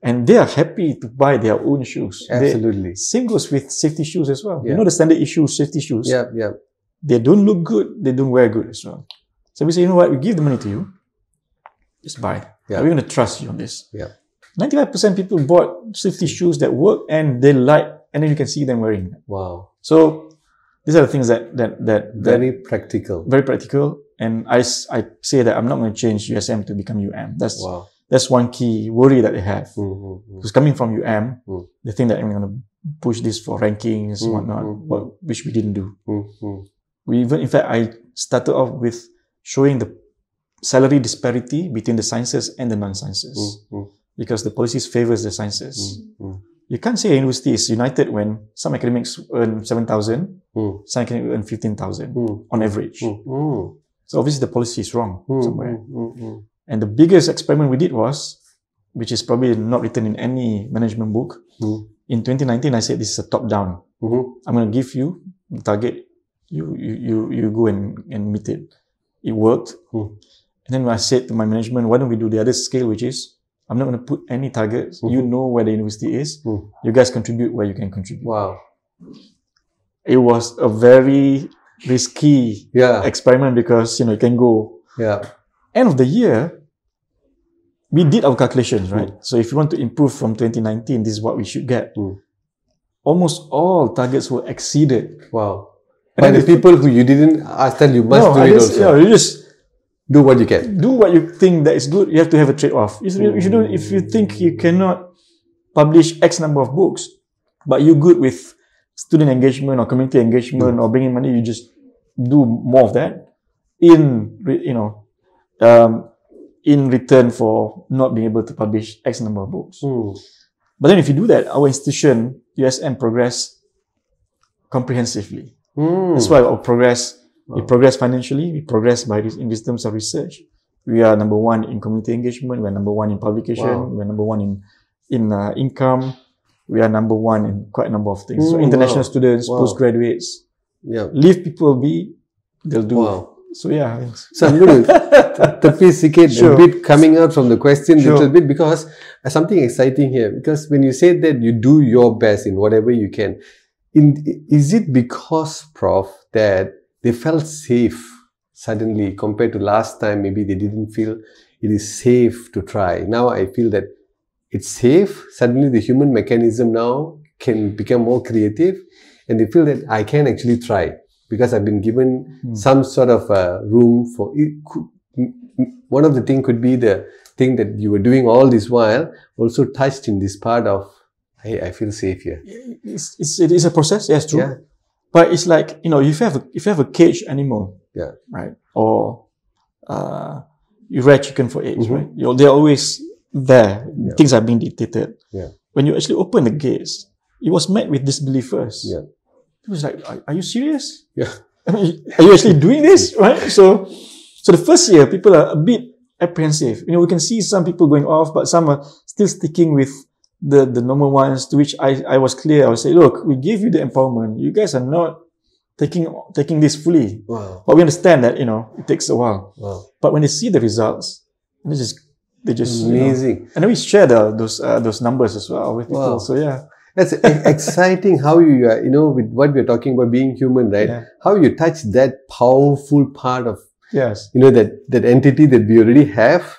and they are happy to buy their own shoes. Absolutely. They, same goes with safety shoes as well. Yeah. You know the standard issue safety shoes? Yeah, yeah. They don't look good. They don't wear good as well. So we say, you know what? We give the money to you. Just buy. Yeah. We're going to trust you on this. Yeah. ninety-five percent people bought safety shoes that work and they like, and then you can see them wearing them. Wow. So these are the things that that that, that very practical, very practical. And I, I say that I'm not going to change U S M to become U M. That's wow. that's one key worry that they have. Mm, mm, mm. Because coming from U M, mm. they think that I'm going to push this for rankings mm, and whatnot, mm, but, which we didn't do. Mm, mm. We even, in fact, I started off with showing the salary disparity between the sciences and the non-sciences, mm, mm. because the policies favors the sciences. Mm, mm. You can't say a university is united when some academics earn seven thousand, mm. some academics earn fifteen thousand mm. on average. Mm. Mm. So obviously the policy is wrong mm. somewhere. Mm. Mm. And the biggest experiment we did was, which is probably not written in any management book, mm. in twenty nineteen I said this is a top-down. Mm-hmm. I'm going to give you the target, you you you, you go and, and meet it. It worked. Mm. And then I said to my management, why don't we do the other scale, which is, I'm not going to put any targets. Mm-hmm. You know where the university is. Mm. You guys contribute where you can contribute. Wow. It was a very risky yeah. experiment because, you know, you can go. Yeah. End of the year, we did our calculations, right? Mm. So if you want to improve from twenty nineteen, this is what we should get. Mm. Almost all targets were exceeded. Wow. By the people who you didn't ask them, you must no, do I it guess, also. Yeah, you just... Do what you can. Do what you think that is good. You have to have a trade-off. Mm. If you think you cannot publish X number of books, but you're good with student engagement or community engagement mm. or bringing money, you just do more of that in, you know, um, in return for not being able to publish X number of books. Mm. But then if you do that, our institution, U S M Progress, comprehensively. Mm. That's why our progress, wow. we progress financially, we progress by this, in these terms of research. We are number one in community engagement, we are number one in publication, wow. we are number one in, in uh, income, we are number one in quite a number of things. Mm, so international wow. students, wow. postgraduates, yeah. leave people be, they'll do wow. So yeah. So I'm going to tepi sikit sure. a bit coming out from the question a sure. little bit, because something exciting here, because when you say that you do your best in whatever you can, in, is it because, Prof, that they felt safe suddenly compared to last time? Maybe they didn't feel it is safe to try. Now I feel that it's safe. Suddenly the human mechanism now can become more creative and they feel that I can actually try. Because I've been given mm. some sort of uh, room for it. Could, one of the things could be the thing that you were doing all this while also touched in this part of, hey, I feel safe here. It's, it's, it is a process, yes, true. Yeah. But it's like, you know, if you have a, if you have a caged animal, yeah. right, or uh, you rear chicken for eggs, mm-hmm. right, you know, they're always there. Yeah. Things are being dictated. Yeah. When you actually open the gates, it was met with disbelief first. Yeah. It was like, are, are you serious? Yeah. I mean, are you actually doing this? Right? So, so the first year, people are a bit apprehensive. You know, we can see some people going off, but some are still sticking with the, the normal ones, to which I, I was clear. I would say, look, we give you the empowerment. You guys are not taking, taking this fully. Wow. But we understand that, you know, it takes a while. Wow. But when they see the results, they just, they just, amazing. You know, and then we share the, those, uh, those numbers as well with people. Wow. So yeah. That's exciting how you, uh, you know, with what we're talking about being human, right? Yeah. How you touch that powerful part of, yes, you know, that, that entity that we already have,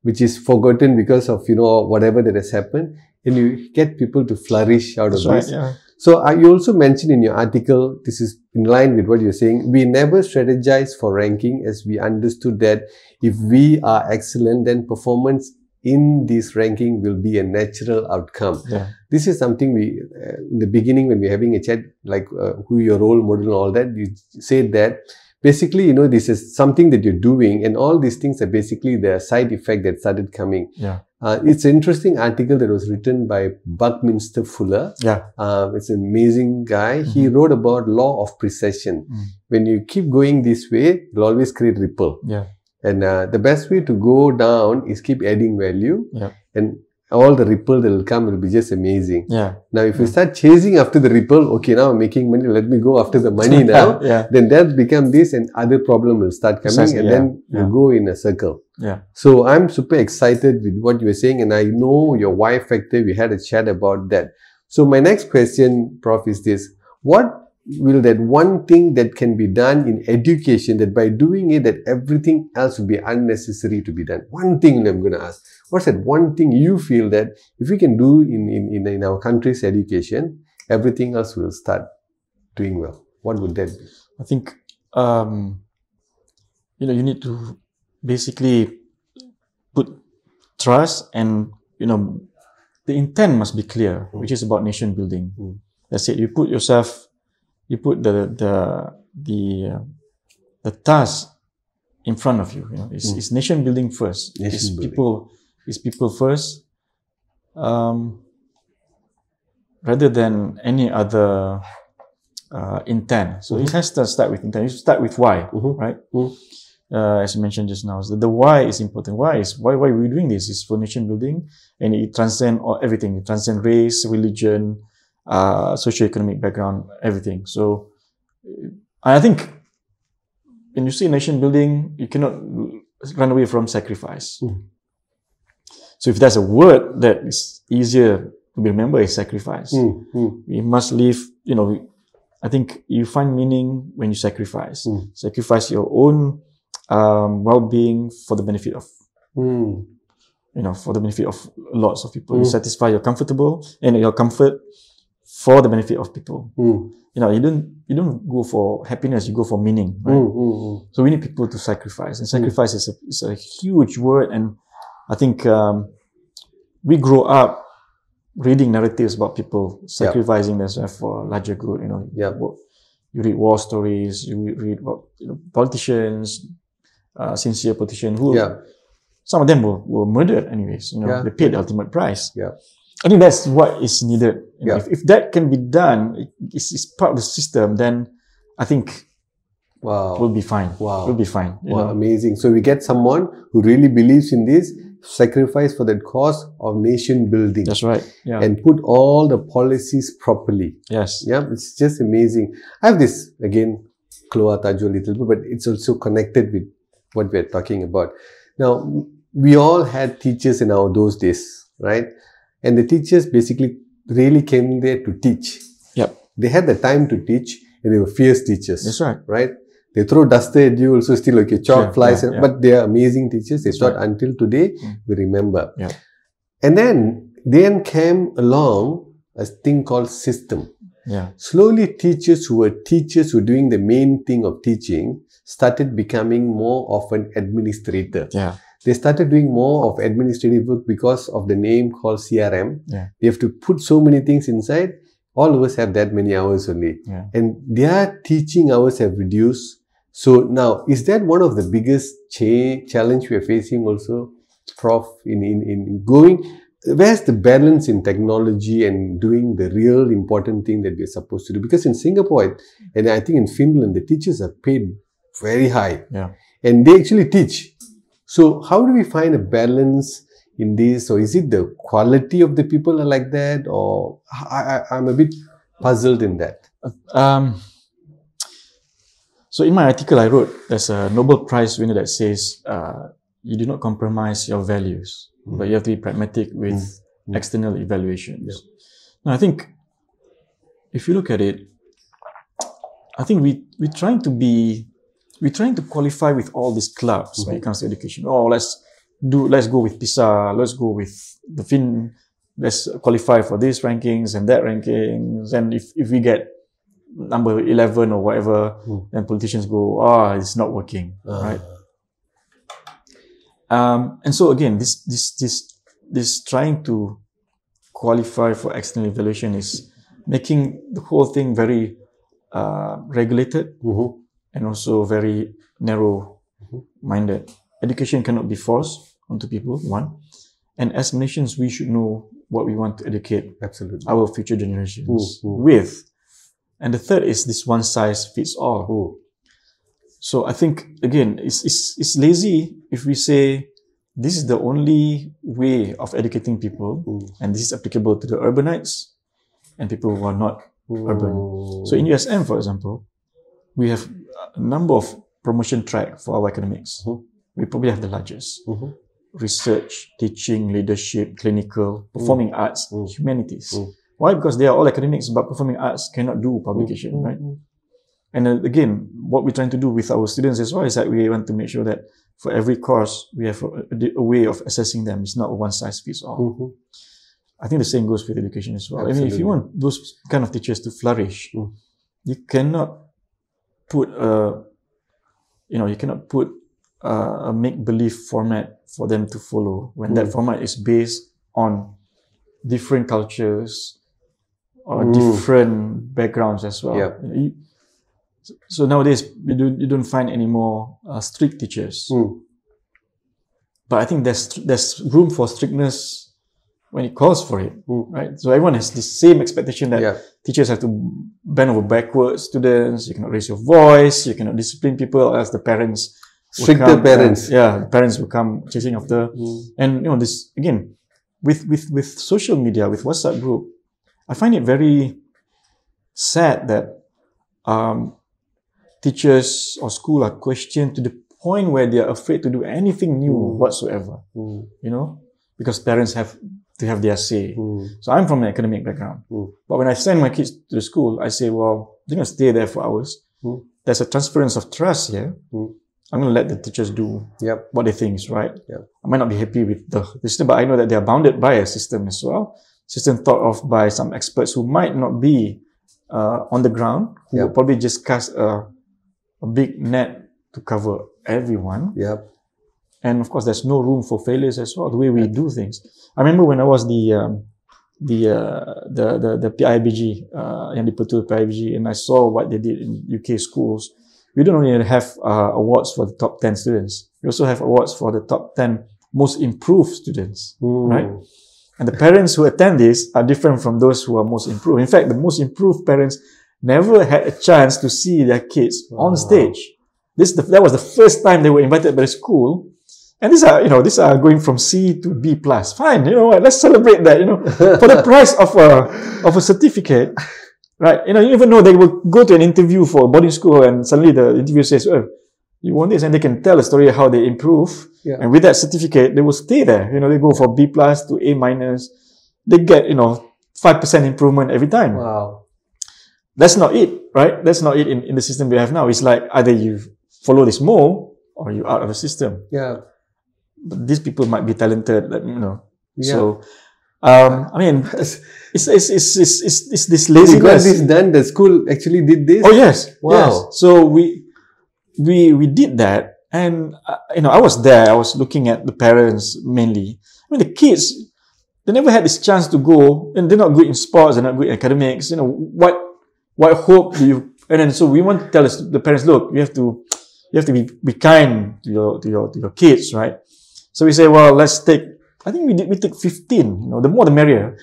which is forgotten because of, you know, whatever that has happened, and you get people to flourish out That's of right, this. Yeah. So uh, you also mentioned in your article, this is in line with what you're saying, we never strategize for ranking as we understood that if we are excellent, then performance in this ranking will be a natural outcome. Yeah. This is something we, uh, in the beginning when we were having a chat, like uh, who your role model and all that, you said that basically, you know, this is something that you're doing and all these things are basically the side effect that started coming. Yeah. Uh, it's an interesting article that was written by Buckminster Fuller. Yeah. Uh, it's an amazing guy. Mm-hmm. He wrote about law of precession. Mm. When you keep going this way, it'll always create ripple. Yeah. And uh, the best way to go down is keep adding value, yeah. and all the ripple that will come will be just amazing. Yeah. Now, if yeah. you start chasing after the ripple, okay, now I'm making money, let me go after the money now, yeah. then that becomes this and other problem will start coming Precisely, and yeah. then you yeah. go in a circle. Yeah. So, I'm super excited with what you were saying and I know your Y factor, we had a chat about that. So, my next question, Prof, is this. What will that one thing that can be done in education, that by doing it, that everything else will be unnecessary to be done? One thing I'm going to ask, what's that one thing you feel that if we can do in, in, in, in our country's education, everything else will start doing well? What would that be? I think, um, you know, you need to basically put trust and, you know, the intent must be clear, mm. which is about nation building. Mm. That's it. You put yourself You put the the the, uh, the task in front of you. You know, it's, mm. it's nation building first. Nation it's building. people, it's people first, um, rather than any other uh, intent. So mm-hmm. it has to start with intent. You start with why, mm-hmm. right? Mm-hmm. Uh, as you mentioned just now, so the why is important. Why is why why we're doing this is for nation building, and it transcends all everything. It transcends race, religion. Uh, socioeconomic background, everything. So, I think when you see nation building, you cannot run away from sacrifice. Mm. So, if there's a word that is easier to remember, is sacrifice. Mm. Mm. We must live, you know, I think you find meaning when you sacrifice. Mm. Sacrifice your own um, well-being for the benefit of mm. you know, for the benefit of lots of people. Mm. You satisfy your comfortable and your comfort for the benefit of people. Mm. You know, you don't you don't go for happiness, you go for meaning, right? Mm, mm, mm. So we need people to sacrifice. And sacrifice mm. is, a, is a huge word. And I think um, we grow up reading narratives about people sacrificing yep. themselves for larger good. You know, yep. you read war stories, you read about you know, politicians, uh, sincere politicians who, yep. some of them were, were murdered anyways. You know, yeah. they paid the ultimate price. Yeah. I think that's what is needed. Yeah. If, if that can be done, it's, it's part of the system, then I think wow. we'll be fine. Wow. We'll be fine. Wow. Wow. Amazing. So we get someone who really believes in this, sacrifice for that cause of nation building. That's right. Yeah. And put all the policies properly. Yes. Yeah. It's just amazing. I have this, again, Kloa Taju a little bit, but it's also connected with what we're talking about. Now, we all had teachers in our those days, right? And the teachers basically really came there to teach. Yep. They had the time to teach and they were fierce teachers. That's right. Right? They throw duster at you also still, okay, chalk yeah, flies, yeah, and, yeah. but they are amazing teachers. They taught right. until today, mm. we remember. Yeah. And then, then came along a thing called system. Yeah. Slowly teachers who were teachers who were doing the main thing of teaching started becoming more of an administrator. Yeah. They started doing more of administrative work because of the name called C R M. Yeah. They have to put so many things inside. All of us have that many hours only. Yeah. And their teaching hours have reduced. So now, is that one of the biggest cha challenge we are facing also, Prof, in, in, in going? Where's the balance in technology and doing the real important thing that we're supposed to do? Because in Singapore, and I think in Finland, the teachers are paid very high. Yeah. And they actually teach. So how do we find a balance in this? Or is it the quality of the people are like that? Or I, I, I'm a bit puzzled in that. Um. So in my article I wrote, there's a Nobel Prize winner that says, uh, you do not compromise your values, mm. but you have to be pragmatic with mm. external evaluations. Yeah. Now I think, if you look at it, I think we, we're trying to be, we're trying to qualify with all these clubs mm-hmm. when it comes to education. Oh, let's do, let's go with PISA, let's go with the Fin, let's qualify for these rankings and that rankings. And if, if we get number eleven or whatever, mm. then politicians go, ah, oh, it's not working, uh. right? Um, and so again, this this this this trying to qualify for external evaluation is making the whole thing very uh, regulated mm-hmm. and also very narrow-minded. Mm-hmm. Education cannot be forced onto people, one. And as Malaysians, we should know what we want to educate Absolutely. Our future generations mm-hmm. with. And the third is this one size fits all. Ooh. So I think, again, it's, it's, it's lazy if we say this is the only way of educating people Ooh. And this is applicable to the urbanites and people who are not Ooh. Urban. So in U S M, for example, we have a number of promotion tracks for our academics. Mm-hmm. We probably have the largest. Mm-hmm. Research, teaching, leadership, clinical, performing mm-hmm. arts, mm-hmm. humanities. Mm-hmm. Why? Because they are all academics, but performing arts cannot do publication, mm-hmm. right? And uh, again, what we're trying to do with our students as well is that we want to make sure that for every course, we have a, a way of assessing them. It's not a one-size-fits-all. Mm-hmm. I think the same goes with education as well. Absolutely. I mean, if you want those kind of teachers to flourish, mm. you cannot put a, you know, you cannot put a, a make-believe format for them to follow when mm. that format is based on different cultures, or Ooh. Different backgrounds as well. Yep. You, so nowadays, you, do, you don't find any more uh, strict teachers. Mm. But I think there's, there's room for strictness when it calls for it, mm. right? So everyone has the same expectation that yeah. teachers have to bend over backwards, students, you cannot raise your voice, you cannot discipline people, or else the parents stricter parents. And, yeah, parents will come chasing after. Mm. And, you know, this, again, with, with, with social media, with WhatsApp group, I find it very sad that um, teachers or school are questioned to the point where they are afraid to do anything new mm. whatsoever, mm. you know, because parents have to have their say. Mm. So I'm from an academic background. Mm. But when I send my kids to the school, I say, well, they're going to stay there for hours. Mm. There's a transference of trust here. Mm. I'm going to let the teachers do yep. what they think is right. Yep. I might not be happy with the system, but I know that they are bounded by a system as well. System thought of by some experts who might not be uh, on the ground, who yep. will probably just cast a, a big net to cover everyone. Yep. And of course, there's no room for failures as well, the way we yep. do things. I remember when I was the um, the, uh, the the the P I B G, uh, yang dipetua P I B G, and I saw what they did in U K schools. We don't only have uh, awards for the top ten students. We also have awards for the top ten most improved students, Ooh. Right? And the parents who attend this are different from those who are most improved. In fact, the most improved parents never had a chance to see their kids on wow. stage. This, the, that was the first time they were invited by the school. And these are, you know, these are going from C to B plus. Fine, you know what? Let's celebrate that, you know, for the price of a, of a certificate, right? You know, even though they will go to an interview for a boarding school and suddenly the interviewer says, oh, you want this? And they can tell a story how they improve. Yeah. And with that certificate, they will stay there. You know, they go for B plus to A minus. They get, you know, five percent improvement every time. Wow. That's not it, right? That's not it in, in the system we have now. It's like either you follow this mold or you're out of the system. Yeah. But these people might be talented, you know. Yeah. So, um, I mean, it's, it's, it's, it's, it's, it's this laziness. Because this done, the school actually did this? Oh, yes. Wow. Yes. So, we, we, we did that. And, uh, you know, I was there. I was looking at the parents mainly. I mean, the kids, they never had this chance to go. And they're not good in sports. They're not good in academics. You know, what, what hope do you... And then, so we want to tell us, the parents, look, you have to, you have to be, be kind to your, to your, to your kids, right? So we say, well, let's take, I think we did, we took fifteen, you know, the more the merrier.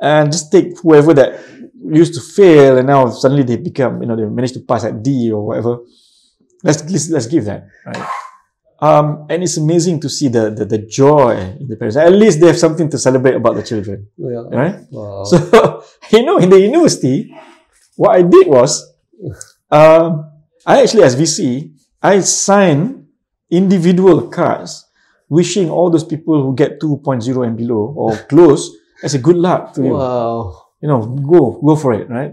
And just take whoever that used to fail and now suddenly they become, you know, they manage to pass at D or whatever. Let's, let's, let's give that, right? Um, and it's amazing to see the, the, the joy in the parents. At least they have something to celebrate about the children, yeah. right? Wow. So, you know, in the university, what I did was, uh, I actually, as V C, I signed individual cards wishing all those people who get two point oh and below or close as a good luck to you. Wow. You know, go, go for it, right?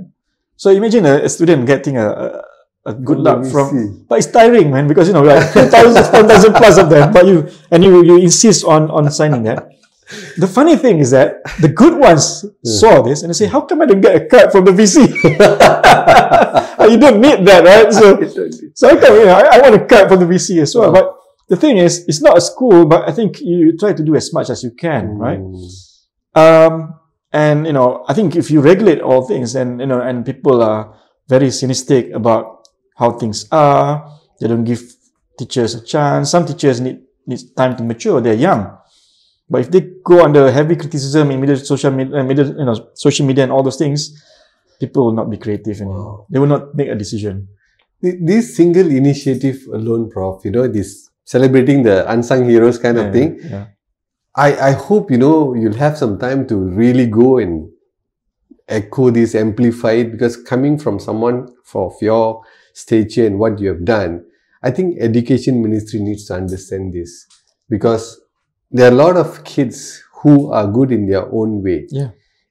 So imagine a, a student getting a, a, a good oh, luck from, see. But it's tiring, man, because, you know, like ten thousand plus of them, but you, and you, you insist on, on signing that. The funny thing is that the good ones yeah. saw this and they say, how come I didn't get a card from the V C? You don't need that, right? So, so I, thought, you know, I, I want a card from the V C as well, wow. but the thing is, it's not a school, but I think you try to do as much as you can, right? Um, and, you know, I think if you regulate all things and, you know, and people are very cynicistic about how things are, they don't give teachers a chance. Some teachers need, need time to mature. They're young. But if they go under heavy criticism in media, social media, media, you know, social media and all those things, people will not be creative anymore. Wow. They will not make a decision. This single initiative alone, Prof, you know, this celebrating the unsung heroes kind of yeah, thing. Yeah. I, I hope, you know, you'll have some time to really go and echo this, amplify it, because coming from someone of your stature and what you have done, I think Education Ministry needs to understand this, because there are a lot of kids who are good in their own way. Yeah.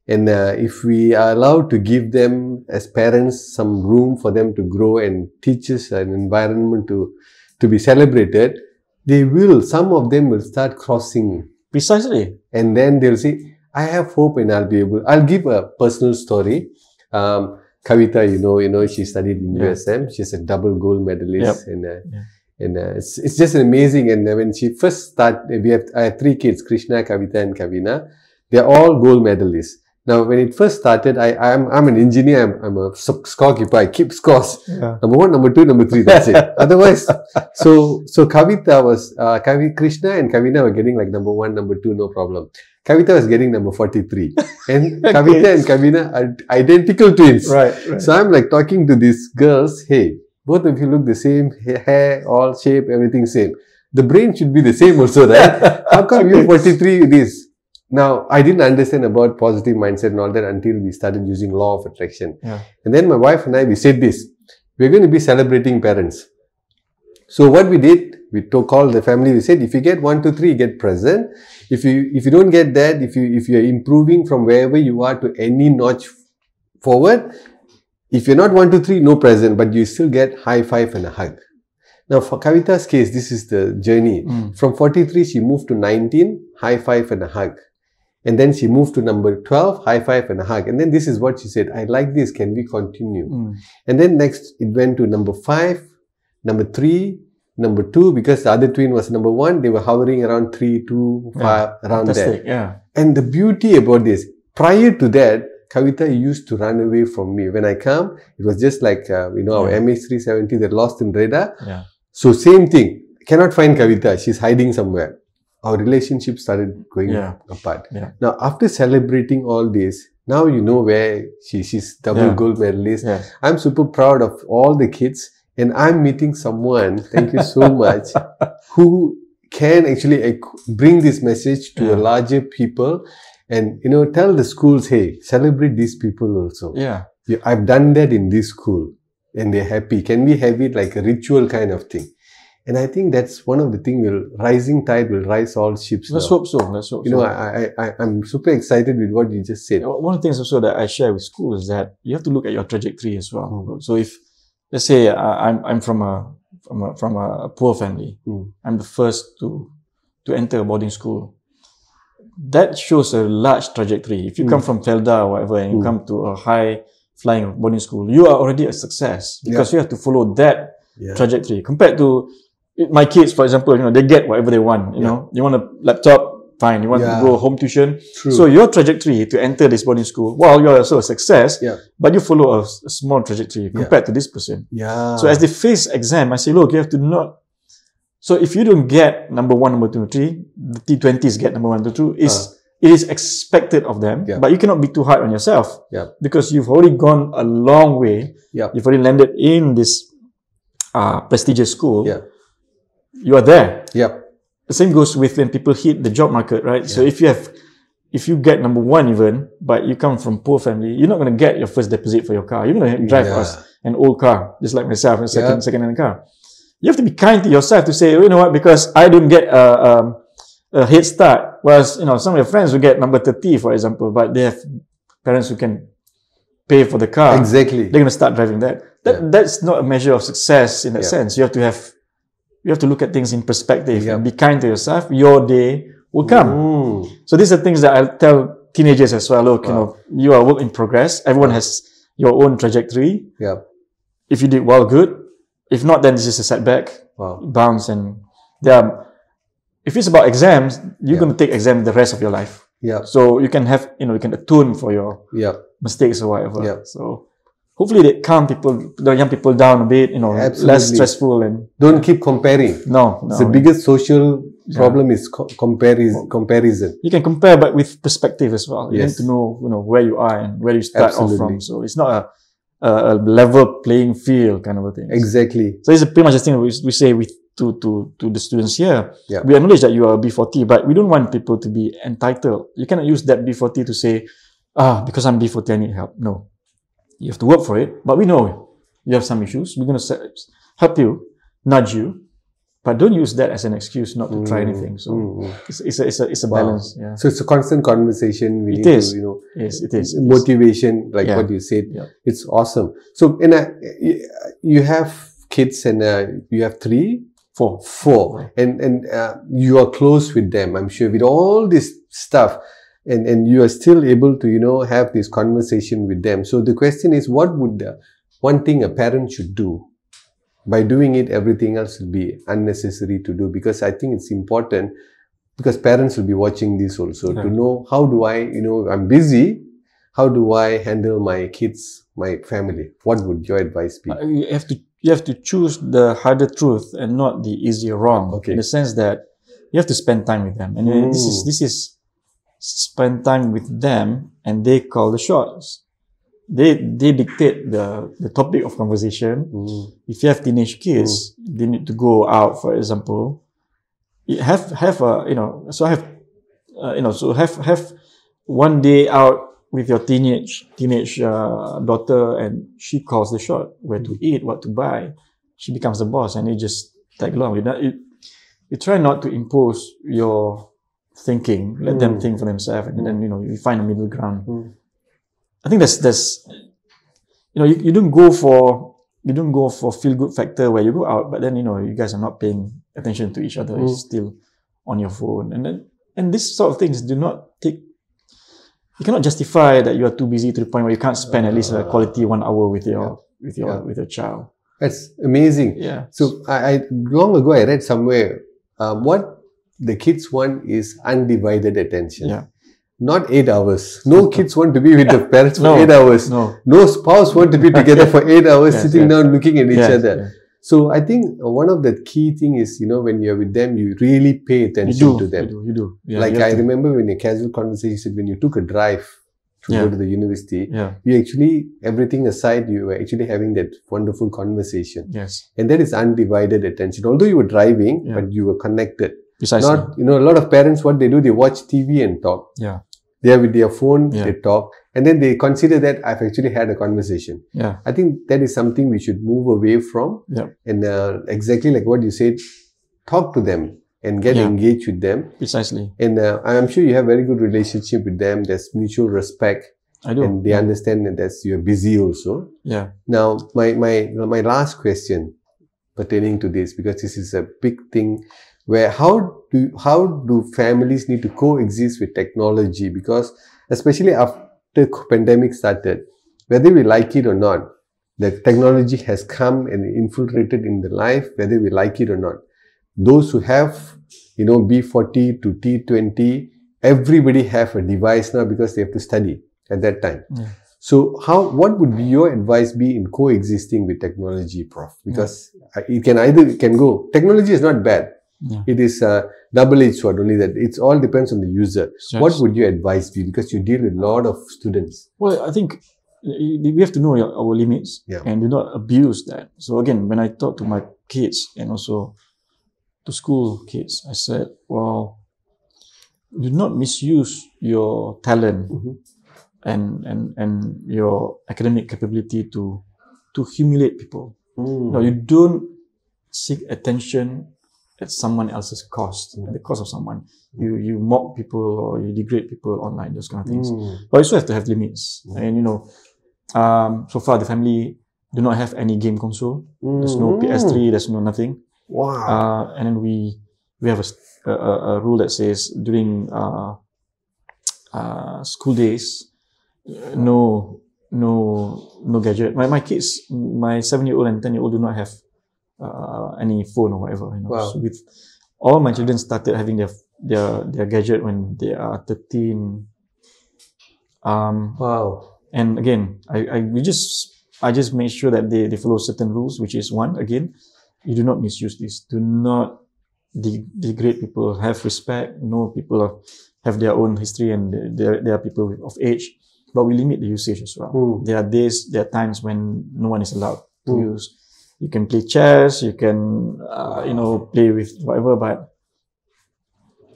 And uh, if we are allowed to give them, as parents, some room for them to grow and teachers an environment to to be celebrated, they will, some of them will start crossing. Precisely. And then they'll say, I have hope and I'll be able, I'll give a personal story. Um, Kavita, you know, you know, she studied in yeah. U S M. She's a double gold medalist. Yep. And, uh, yeah. and uh, it's, it's just amazing. And when she first started, we have, I have three kids, Krishna, Kavita and Kavina. They're all gold medalists. Now, when it first started, I, I'm, I'm an engineer, I'm, I'm a scorekeeper, I keep scores. Yeah. Number one, number two, number three, that's it. Otherwise, so, so Kavita was, uh, Kavi, Krishna and Kavina were getting like number one, number two, no problem. Kavita was getting number forty-three. And okay. Kavita and Kavina are identical twins. Right, right. So I'm like talking to these girls, hey, both of you look the same, hair, all shape, everything same. The brain should be the same also, right? How come you're forty-three this? Now, I didn't understand about positive mindset and all that until we started using law of attraction. Yeah. And then my wife and I, we said this, we're going to be celebrating parents. So what we did, we called the family, we said, if you get one, two, three, get present. If you, if you don't get that, if you, if you're improving from wherever you are to any notch forward, if you're not one, two, three, no present, but you still get high five and a hug. Now, for Kavita's case, this is the journey. Mm. From forty-three, she moved to nineteen, high five and a hug. And then she moved to number twelve, high five and a hug. And then this is what she said, I like this, can we continue? Mm. And then next, it went to number five, number three, number two, because the other twin was number one. They were hovering around three, two, yeah. five, around there. Yeah. And the beauty about this, prior to that, Kavita used to run away from me. When I come, it was just like, uh, you know, yeah. our M H three seventy, they're lost in radar. Yeah. So same thing, cannot find Kavita, she's hiding somewhere. our relationship started going yeah. apart. Yeah. Now, after celebrating all this, now you know where she, she's double yeah. gold medalist. Yeah. I'm super proud of all the kids. And I'm meeting someone, thank you so much, who can actually bring this message to yeah. a larger people. And, you know, tell the schools, hey, celebrate these people also. Yeah. yeah. I've done that in this school. And they're happy. Can we have it like a ritual kind of thing? And I think that's one of the things. Will rising tide will rise all ships. Let's now. hope so. Let's hope you so. You know, I, I, I'm super excited with what you just said. One of the things also that I share with school is that you have to look at your trajectory as well. Mm. So if, let's say uh, I'm, I'm from a, from a, from a poor family. Mm. I'm the first to, to enter a boarding school. That shows a large trajectory. If you mm. come from Felda or whatever and you mm. come to a high flying boarding school, you are already a success because yeah. you have to follow that yeah. trajectory compared to my kids, for example. You know, they get whatever they want. You yeah. know, you want a laptop, fine. You want yeah. to go home tuition. True. So your trajectory to enter this boarding school, well, you're also a success, yeah. but you follow a, a small trajectory compared yeah. to this person. Yeah. So as they face exam, I say, look, you have to not. So if you don't get number one, number two, three, the T twenties get number one, two, two. It's uh. It is expected of them, yeah. but you cannot be too hard on yourself yeah. because you've already gone a long way. Yeah. You've already landed in this uh, prestigious school. Yeah. You are there. Yeah. The same goes with when people hit the job market, right? Yeah. So if you have, if you get number one even, but you come from poor family, you're not going to get your first deposit for your car. You're going to drive yeah. past an old car, just like myself, a second yeah. second-hand car. You have to be kind to yourself to say, oh, you know what, because I don't get a, um, a head start. Whereas, you know, some of your friends who get number thirty, for example, but they have parents who can pay for the car. Exactly. They're going to start driving that. that yeah. That's not a measure of success in that yeah. sense. You have to have, you have to look at things in perspective yeah. and be kind to yourself. Your day will come. Ooh. So these are things that I tell teenagers as well. Look, wow. you know, you are a work in progress. Everyone wow. has your own trajectory. Yeah. If you did well, good. If not, then it's just a setback. Wow. Bounce and there are, if it's about exams, you're yeah. going to take exams the rest of your life. Yeah. So you can have, you know, you can atone for your yeah. mistakes or whatever. Yeah. So hopefully they calm people, the young people down a bit, you know, absolutely. Less stressful and don't keep comparing. No, no. The biggest social problem yeah. is co comparison. Comparison. You can compare, but with perspective as well. You yes. need to know, you know, where you are and where you start absolutely. Off from. So it's not a, a level playing field kind of a thing. Exactly. So it's pretty much the thing we we say with. To, to, to the students here, yeah. we acknowledge that you are a B forty, but we don't want people to be entitled. You cannot use that B forty to say, ah, because I'm B forty, I need help. No. You have to work for it, but we know you have some issues. We're going to help you, nudge you, but don't use that as an excuse not to mm. try anything. So mm. it's, it's, a, it's, a, it's a balance. Wow. Yeah. So it's a constant conversation. We it need is. To, you know, yes, it is. Motivation, it is. Like yeah. what you said. Yeah. It's awesome. So, and I, you have kids and uh, you have three. Four. Four. And, and uh, you are close with them, I'm sure, with all this stuff. And, and you are still able to, you know, have this conversation with them. So the question is, what would the one thing a parent should do? By doing it, everything else will be unnecessary to do. Because I think it's important, because parents will be watching this also, yeah. to know how do I, you know, I'm busy. How do I handle my kids, my family? What would your advice be? You have to You have to choose the harder truth and not the easier wrong. Okay. In the sense that you have to spend time with them. And mm. this is, this is spend time with them and they call the shots. They, they dictate the, the topic of conversation. Mm. If you have teenage kids, mm. they need to go out, for example. You have, have a, you know, so have, uh, you know, so have, have one day out with your teenage teenage uh, daughter, and she calls the shot, where to eat, what to buy. She becomes the boss, and you just tag along. You, not, you, you try not to impose your thinking. Let mm. them think for themselves, and mm. then you know you find a middle ground. Mm. I think that's that's you know you, you don't go for you don't go for feel good factor where you go out, but then you know you guys are not paying attention to each other. Mm. You're still on your phone, and then and this sort of things do not take. You cannot justify that you are too busy to the point where you can't spend at least a quality one hour with your yeah. with your yeah. with your child. That's amazing. Yeah. So I, I long ago I read somewhere um, what the kids want is undivided attention. Yeah. Not eight hours. No kids want to be with yeah. the parents for no. eight hours. No. No spouse want to be together yeah. for eight hours yes, sitting yes. down looking at yes, each other. Yes. So I think one of the key thing is, you know, when you're with them, you really pay attention you do, to them. You do, you do. Yeah, like you I to. remember when a casual conversation, when you took a drive to yeah. go to the university, yeah. you actually, everything aside, you were actually having that wonderful conversation. Yes. And that is undivided attention. Although you were driving, yeah. but you were connected. Precisely. Not, you know, a lot of parents, what they do, they watch T V and talk. Yeah. They are with their phone, yeah. they talk, and then they consider that I've actually had a conversation. Yeah. I think that is something we should move away from. Yeah. And uh, exactly like what you said, talk to them and get yeah. engaged with them. Precisely. And uh, I'm sure you have very good relationship with them. There's mutual respect. I do. And they yeah. understand that that's, you're busy also. Yeah. Now, my, my, my last question pertaining to this, because this is a big thing, where how do, how do families need to coexist with technology? Because especially after pandemic started, whether we like it or not, the technology has come and infiltrated in the life, whether we like it or not. Those who have, you know, B forty to T twenty, everybody have a device now because they have to study at that time. Yeah. So how, what would be your advice be in coexisting with technology, Prof? Because yeah. it can either, it can go. Technology is not bad. Yeah. It is a double-edged sword, only that it all depends on the user. Yes. What would your advice be? Because you deal with a lot of students. Well, I think we have to know our limits yeah. and do not abuse that. So again, when I talk to my kids and also to school kids, I said, well, do not misuse your talent mm-hmm. and, and, and your academic capability to, to humiliate people. Mm. No, you don't seek attention at someone else's cost, at the cost of someone. You you mock people or you degrade people online, those kind of things. Mm. But you still have to have limits. Mm. And you know, um, so far the family do not have any game console. Mm. There's no P S three, there's no nothing. Wow. Uh, and then we we have a, a, a rule that says during uh, uh, school days, no no no gadget. My my kids, my seven year old and ten year old do not have Uh, any phone or whatever, you know. Wow. So with all my children started having their their their gadget when they are thirteen. Um, wow! And again, I, I we just I just make sure that they, they follow certain rules, which is one again, you do not misuse this. Do not de degrade people. Have respect. Know people are, have their own history and there there are people of age, but we limit the usage as well. Mm. There are days, there are times when no one is allowed to mm. use. You can play chess, you can, uh, you know, play with whatever, but...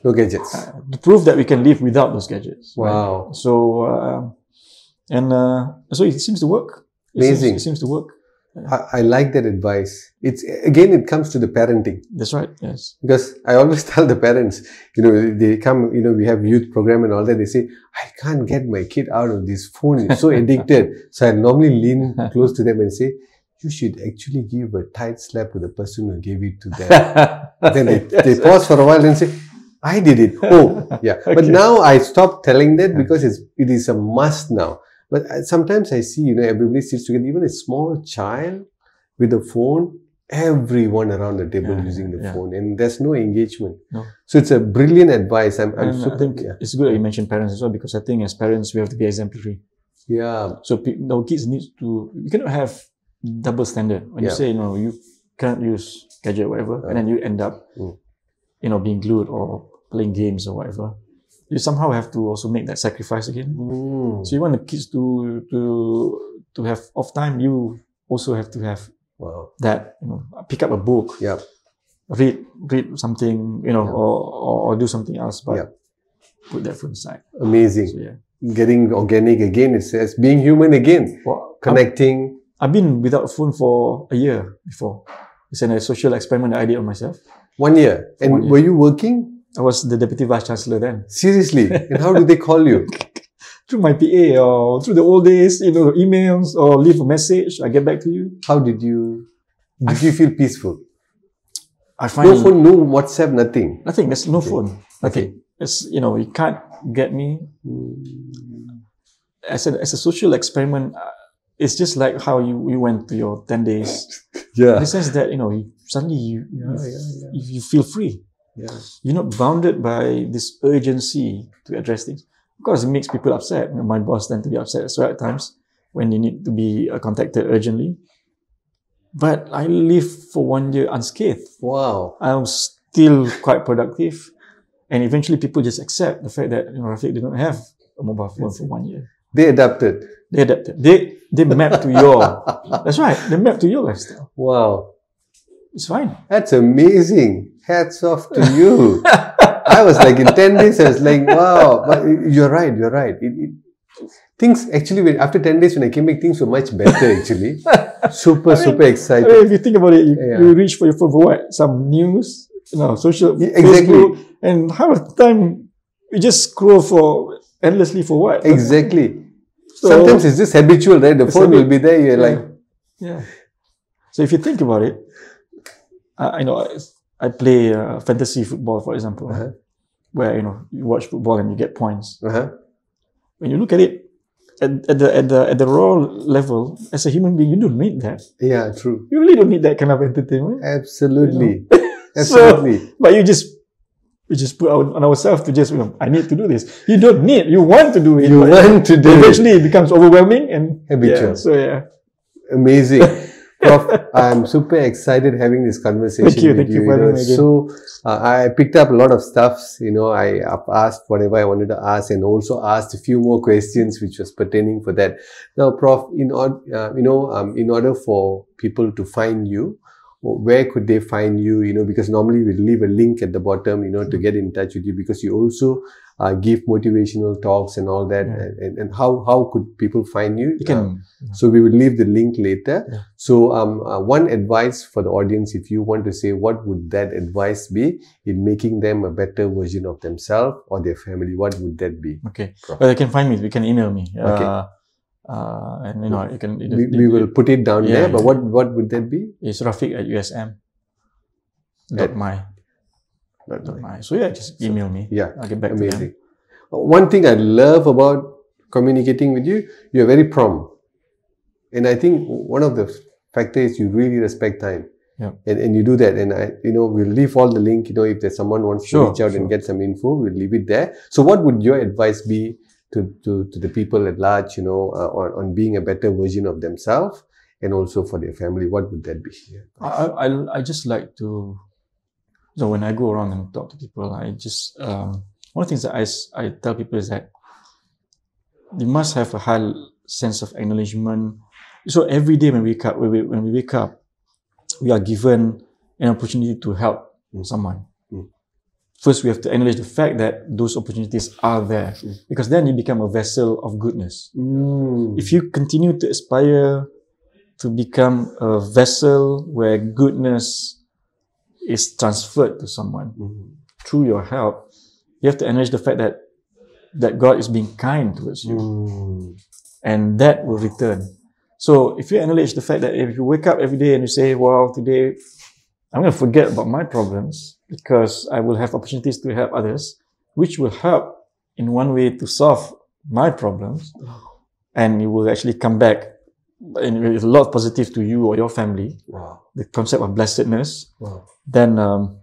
No gadgets. Uh, to prove that we can live without those gadgets. Wow. Right? So, uh, and uh, so it seems to work. It Amazing. Seems, it seems to work. I, I like that advice. It's, again, it comes to the parenting. That's right, yes. Because I always tell the parents, you know, they come, you know, we have youth program and all that. They say, I can't get my kid out of this phone. It's so addicted. So I normally lean close to them and say, you should actually give a tight slap to the person who gave it to them. Then they, they pause for a while and say, I did it. Oh, yeah. Okay. But now I stopped telling that because it's, it is a must now. But I, sometimes I see, you know, everybody sits together, even a small child with a phone, everyone around the table yeah, using the yeah. phone, and there's no engagement. No. So it's a brilliant advice. I'm, I'm super, I think yeah. it's good that you mentioned parents as well, because I think as parents, we have to be exemplary. Yeah. So our kids need to, we cannot have double standard. When yeah. you say, you know, you can't use gadget, whatever, yeah. and then you end up, mm. you know, being glued or playing games or whatever, you somehow have to also make that sacrifice again. Mm. So you want the kids to to to have off time. You also have to have wow. that, you know, pick up a book, yeah. read read something, you know, yeah. or, or or do something else, but yeah. put that phone aside. Amazing. So, yeah. Getting organic again. It says being human again, well, connecting. I'm, I've been without a phone for a year before. It's a social experiment that I did on myself. One year? And One year. Were you working? I was the Deputy Vice Chancellor then. Seriously? And how do they call you? Through my P A or through the old days, you know, emails or leave a message. I get back to you. How did you... Did you feel peaceful? I find... No phone, no WhatsApp, nothing? Nothing. There's no okay. phone. Nothing. Okay. It's, you know, you can't get me. As a, as a social experiment... It's just like how you, you went to your ten days. Yeah. In the sense that, you know, you, suddenly you, yeah, you, yeah, yeah. you feel free. Yeah. You're not bounded by this urgency to address things. Of course, it makes people upset. You know, my boss tends to be upset as well at times when they need to be uh, contacted urgently. But I lived for one year unscathed. Wow. I was still quite productive. And eventually people just accept the fact that, you know, Rafiq did not have a mobile phone for one year. They adapted. They adapted. They they mapped to your... That's right. They mapped to your lifestyle. Wow. It's fine. That's amazing. Hats off to you. I was like, in ten days, I was like, wow. But you're right. You're right. It, it, Things actually, after ten days when I came back, things were much better actually. Super, I mean, super exciting. I mean, if you think about it, you, yeah. you reach for your phone for what? Some news, you know, social, yeah, exactly. Facebook, and half of the time, you just scroll for endlessly for what? Exactly. So, sometimes it's just habitual, right? The phone habit. Will be there, you're yeah. like... Yeah. So if you think about it, I, I know I, I play uh, fantasy football, for example, uh-huh. where, you know, you watch football and you get points. Uh-huh. When you look at it, at, at, the, at, the, at the raw level, as a human being, you don't need that. Yeah, true. You really don't need that kind of entertainment. Absolutely. You know? Absolutely. So, but you just we just put out on ourselves to just, you know, I need to do this. You don't need, you want to do it. You want to do it. Eventually it becomes overwhelming and habitual. Yeah, so, yeah. Amazing. Prof, I'm super excited having this conversation thank you, with thank you. you, you know, so uh, I picked up a lot of stuffs, you know, I asked whatever I wanted to ask and also asked a few more questions which was pertaining for that. Now, Prof, in order, uh, you know, um, in order for people to find you, where could they find you, you know, because normally we leave a link at the bottom, you know, to get in touch with you because you also uh, give motivational talks and all that. Yeah. And, and how, how could people find you? you can, um, yeah. So we will leave the link later. Yeah. So um, uh, one advice for the audience, if you want to say, what would that advice be in making them a better version of themselves or their family? What would that be? Okay. Prof. Well, they can find me. You can email me. Okay. Uh, Uh, and you know, you can. It, we, we it, will put it down yeah, there. But yeah. what what would that be? It's Rafiq at U S M. Dot my. Dot my. So yeah, just email me. Yeah, I'll get back amazing. to them. One thing I love about communicating with you, you're very prompt, and I think one of the factors is you really respect time. Yeah. And and you do that, and I, you know, we'll leave all the link. You know, if there's someone wants sure, to reach out sure. and get some info, we'll leave it there. So what would your advice be? To, to, to the people at large, you know, uh, on, on being a better version of themselves and also for their family, what would that be? Yeah. I, I, I just like to, so when I go around and talk to people, I just, um, one of the things that I, I tell people is that you must have a high sense of acknowledgement. So every day when we wake up, when we, when we wake up, we are given an opportunity to help mm. someone. First, we have to acknowledge the fact that those opportunities are there. Mm. Because then you become a vessel of goodness. Mm. If you continue to aspire to become a vessel where goodness is transferred to someone mm. through your help, you have to acknowledge the fact that, that God is being kind towards you. Mm. And that will return. So if you acknowledge the fact that if you wake up every day and you say, well, today I'm going to forget about my problems, because I will have opportunities to help others, which will help in one way to solve my problems. And it will actually come back and with a lot of positive to you or your family. Wow. The concept of blessedness. Wow. Then, um,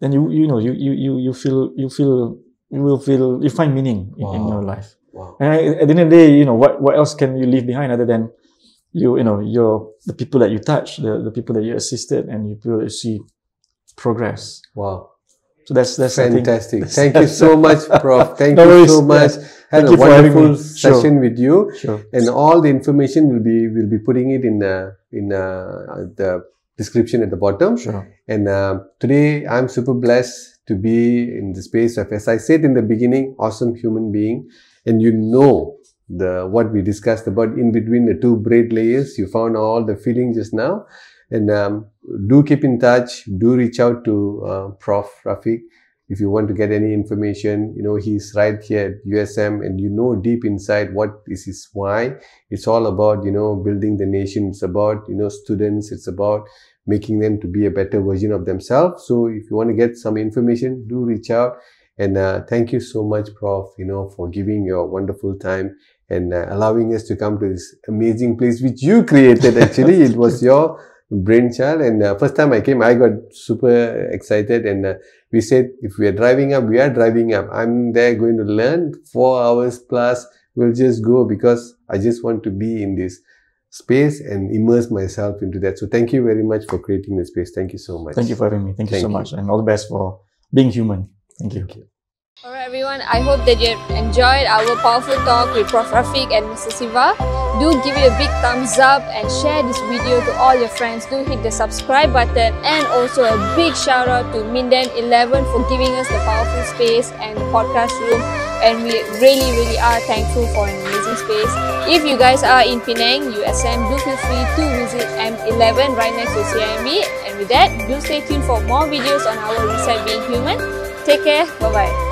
then you you know you you you feel you feel you will feel you find meaning in, wow. in your life. Wow. And I, at the end of the day, you know what what else can you leave behind other than you you know your the people that you touch, the the people that you assisted, and you people that you see. Progress. Wow. So that's that's fantastic. Thank you so much, Prof. Thank no you worries. so much. Yes. Had Thank a wonderful session sure. with you. Sure. And all the information will be will be putting it in uh, in uh, the description at the bottom. Sure. And uh, today I'm super blessed to be in the space of, as I said in the beginning, awesome human being. And you know the what we discussed about in between the two braid layers. You found all the feeling just now. And um, do keep in touch. Do reach out to uh, Prof Rafiq if you want to get any information. You know, he's right here at U S M, and you know deep inside what is his why. It's all about, you know, building the nation. It's about, you know, students. It's about making them to be a better version of themselves. So if you want to get some information, do reach out. And uh, thank you so much, Prof, you know, for giving your wonderful time and uh, allowing us to come to this amazing place which you created. Actually, it was your brainchild, and uh, first time I came, I got super excited, and uh, we said, if we are driving up, we are driving up. I'm there going to learn four hours plus. We'll just go because I just want to be in this space and immerse myself into that. So thank you very much for creating the space. Thank you so much. Thank you for having me. Thank you thank so you. much. And all the best for being human. Thank you. Thank you. All right, everyone. I hope that you have enjoyed our powerful talk with Professor Rafiq and Mister Siva. Do give it a big thumbs up and share this video to all your friends. Do hit the subscribe button, and also a big shout out to Minden eleven for giving us the powerful space and the podcast room. And we really, really are thankful for an amazing space. If you guys are in Penang, U S M, do feel free to visit M eleven right next to C I M B. And with that, do stay tuned for more videos on our Reset Being Human. Take care. Bye-bye.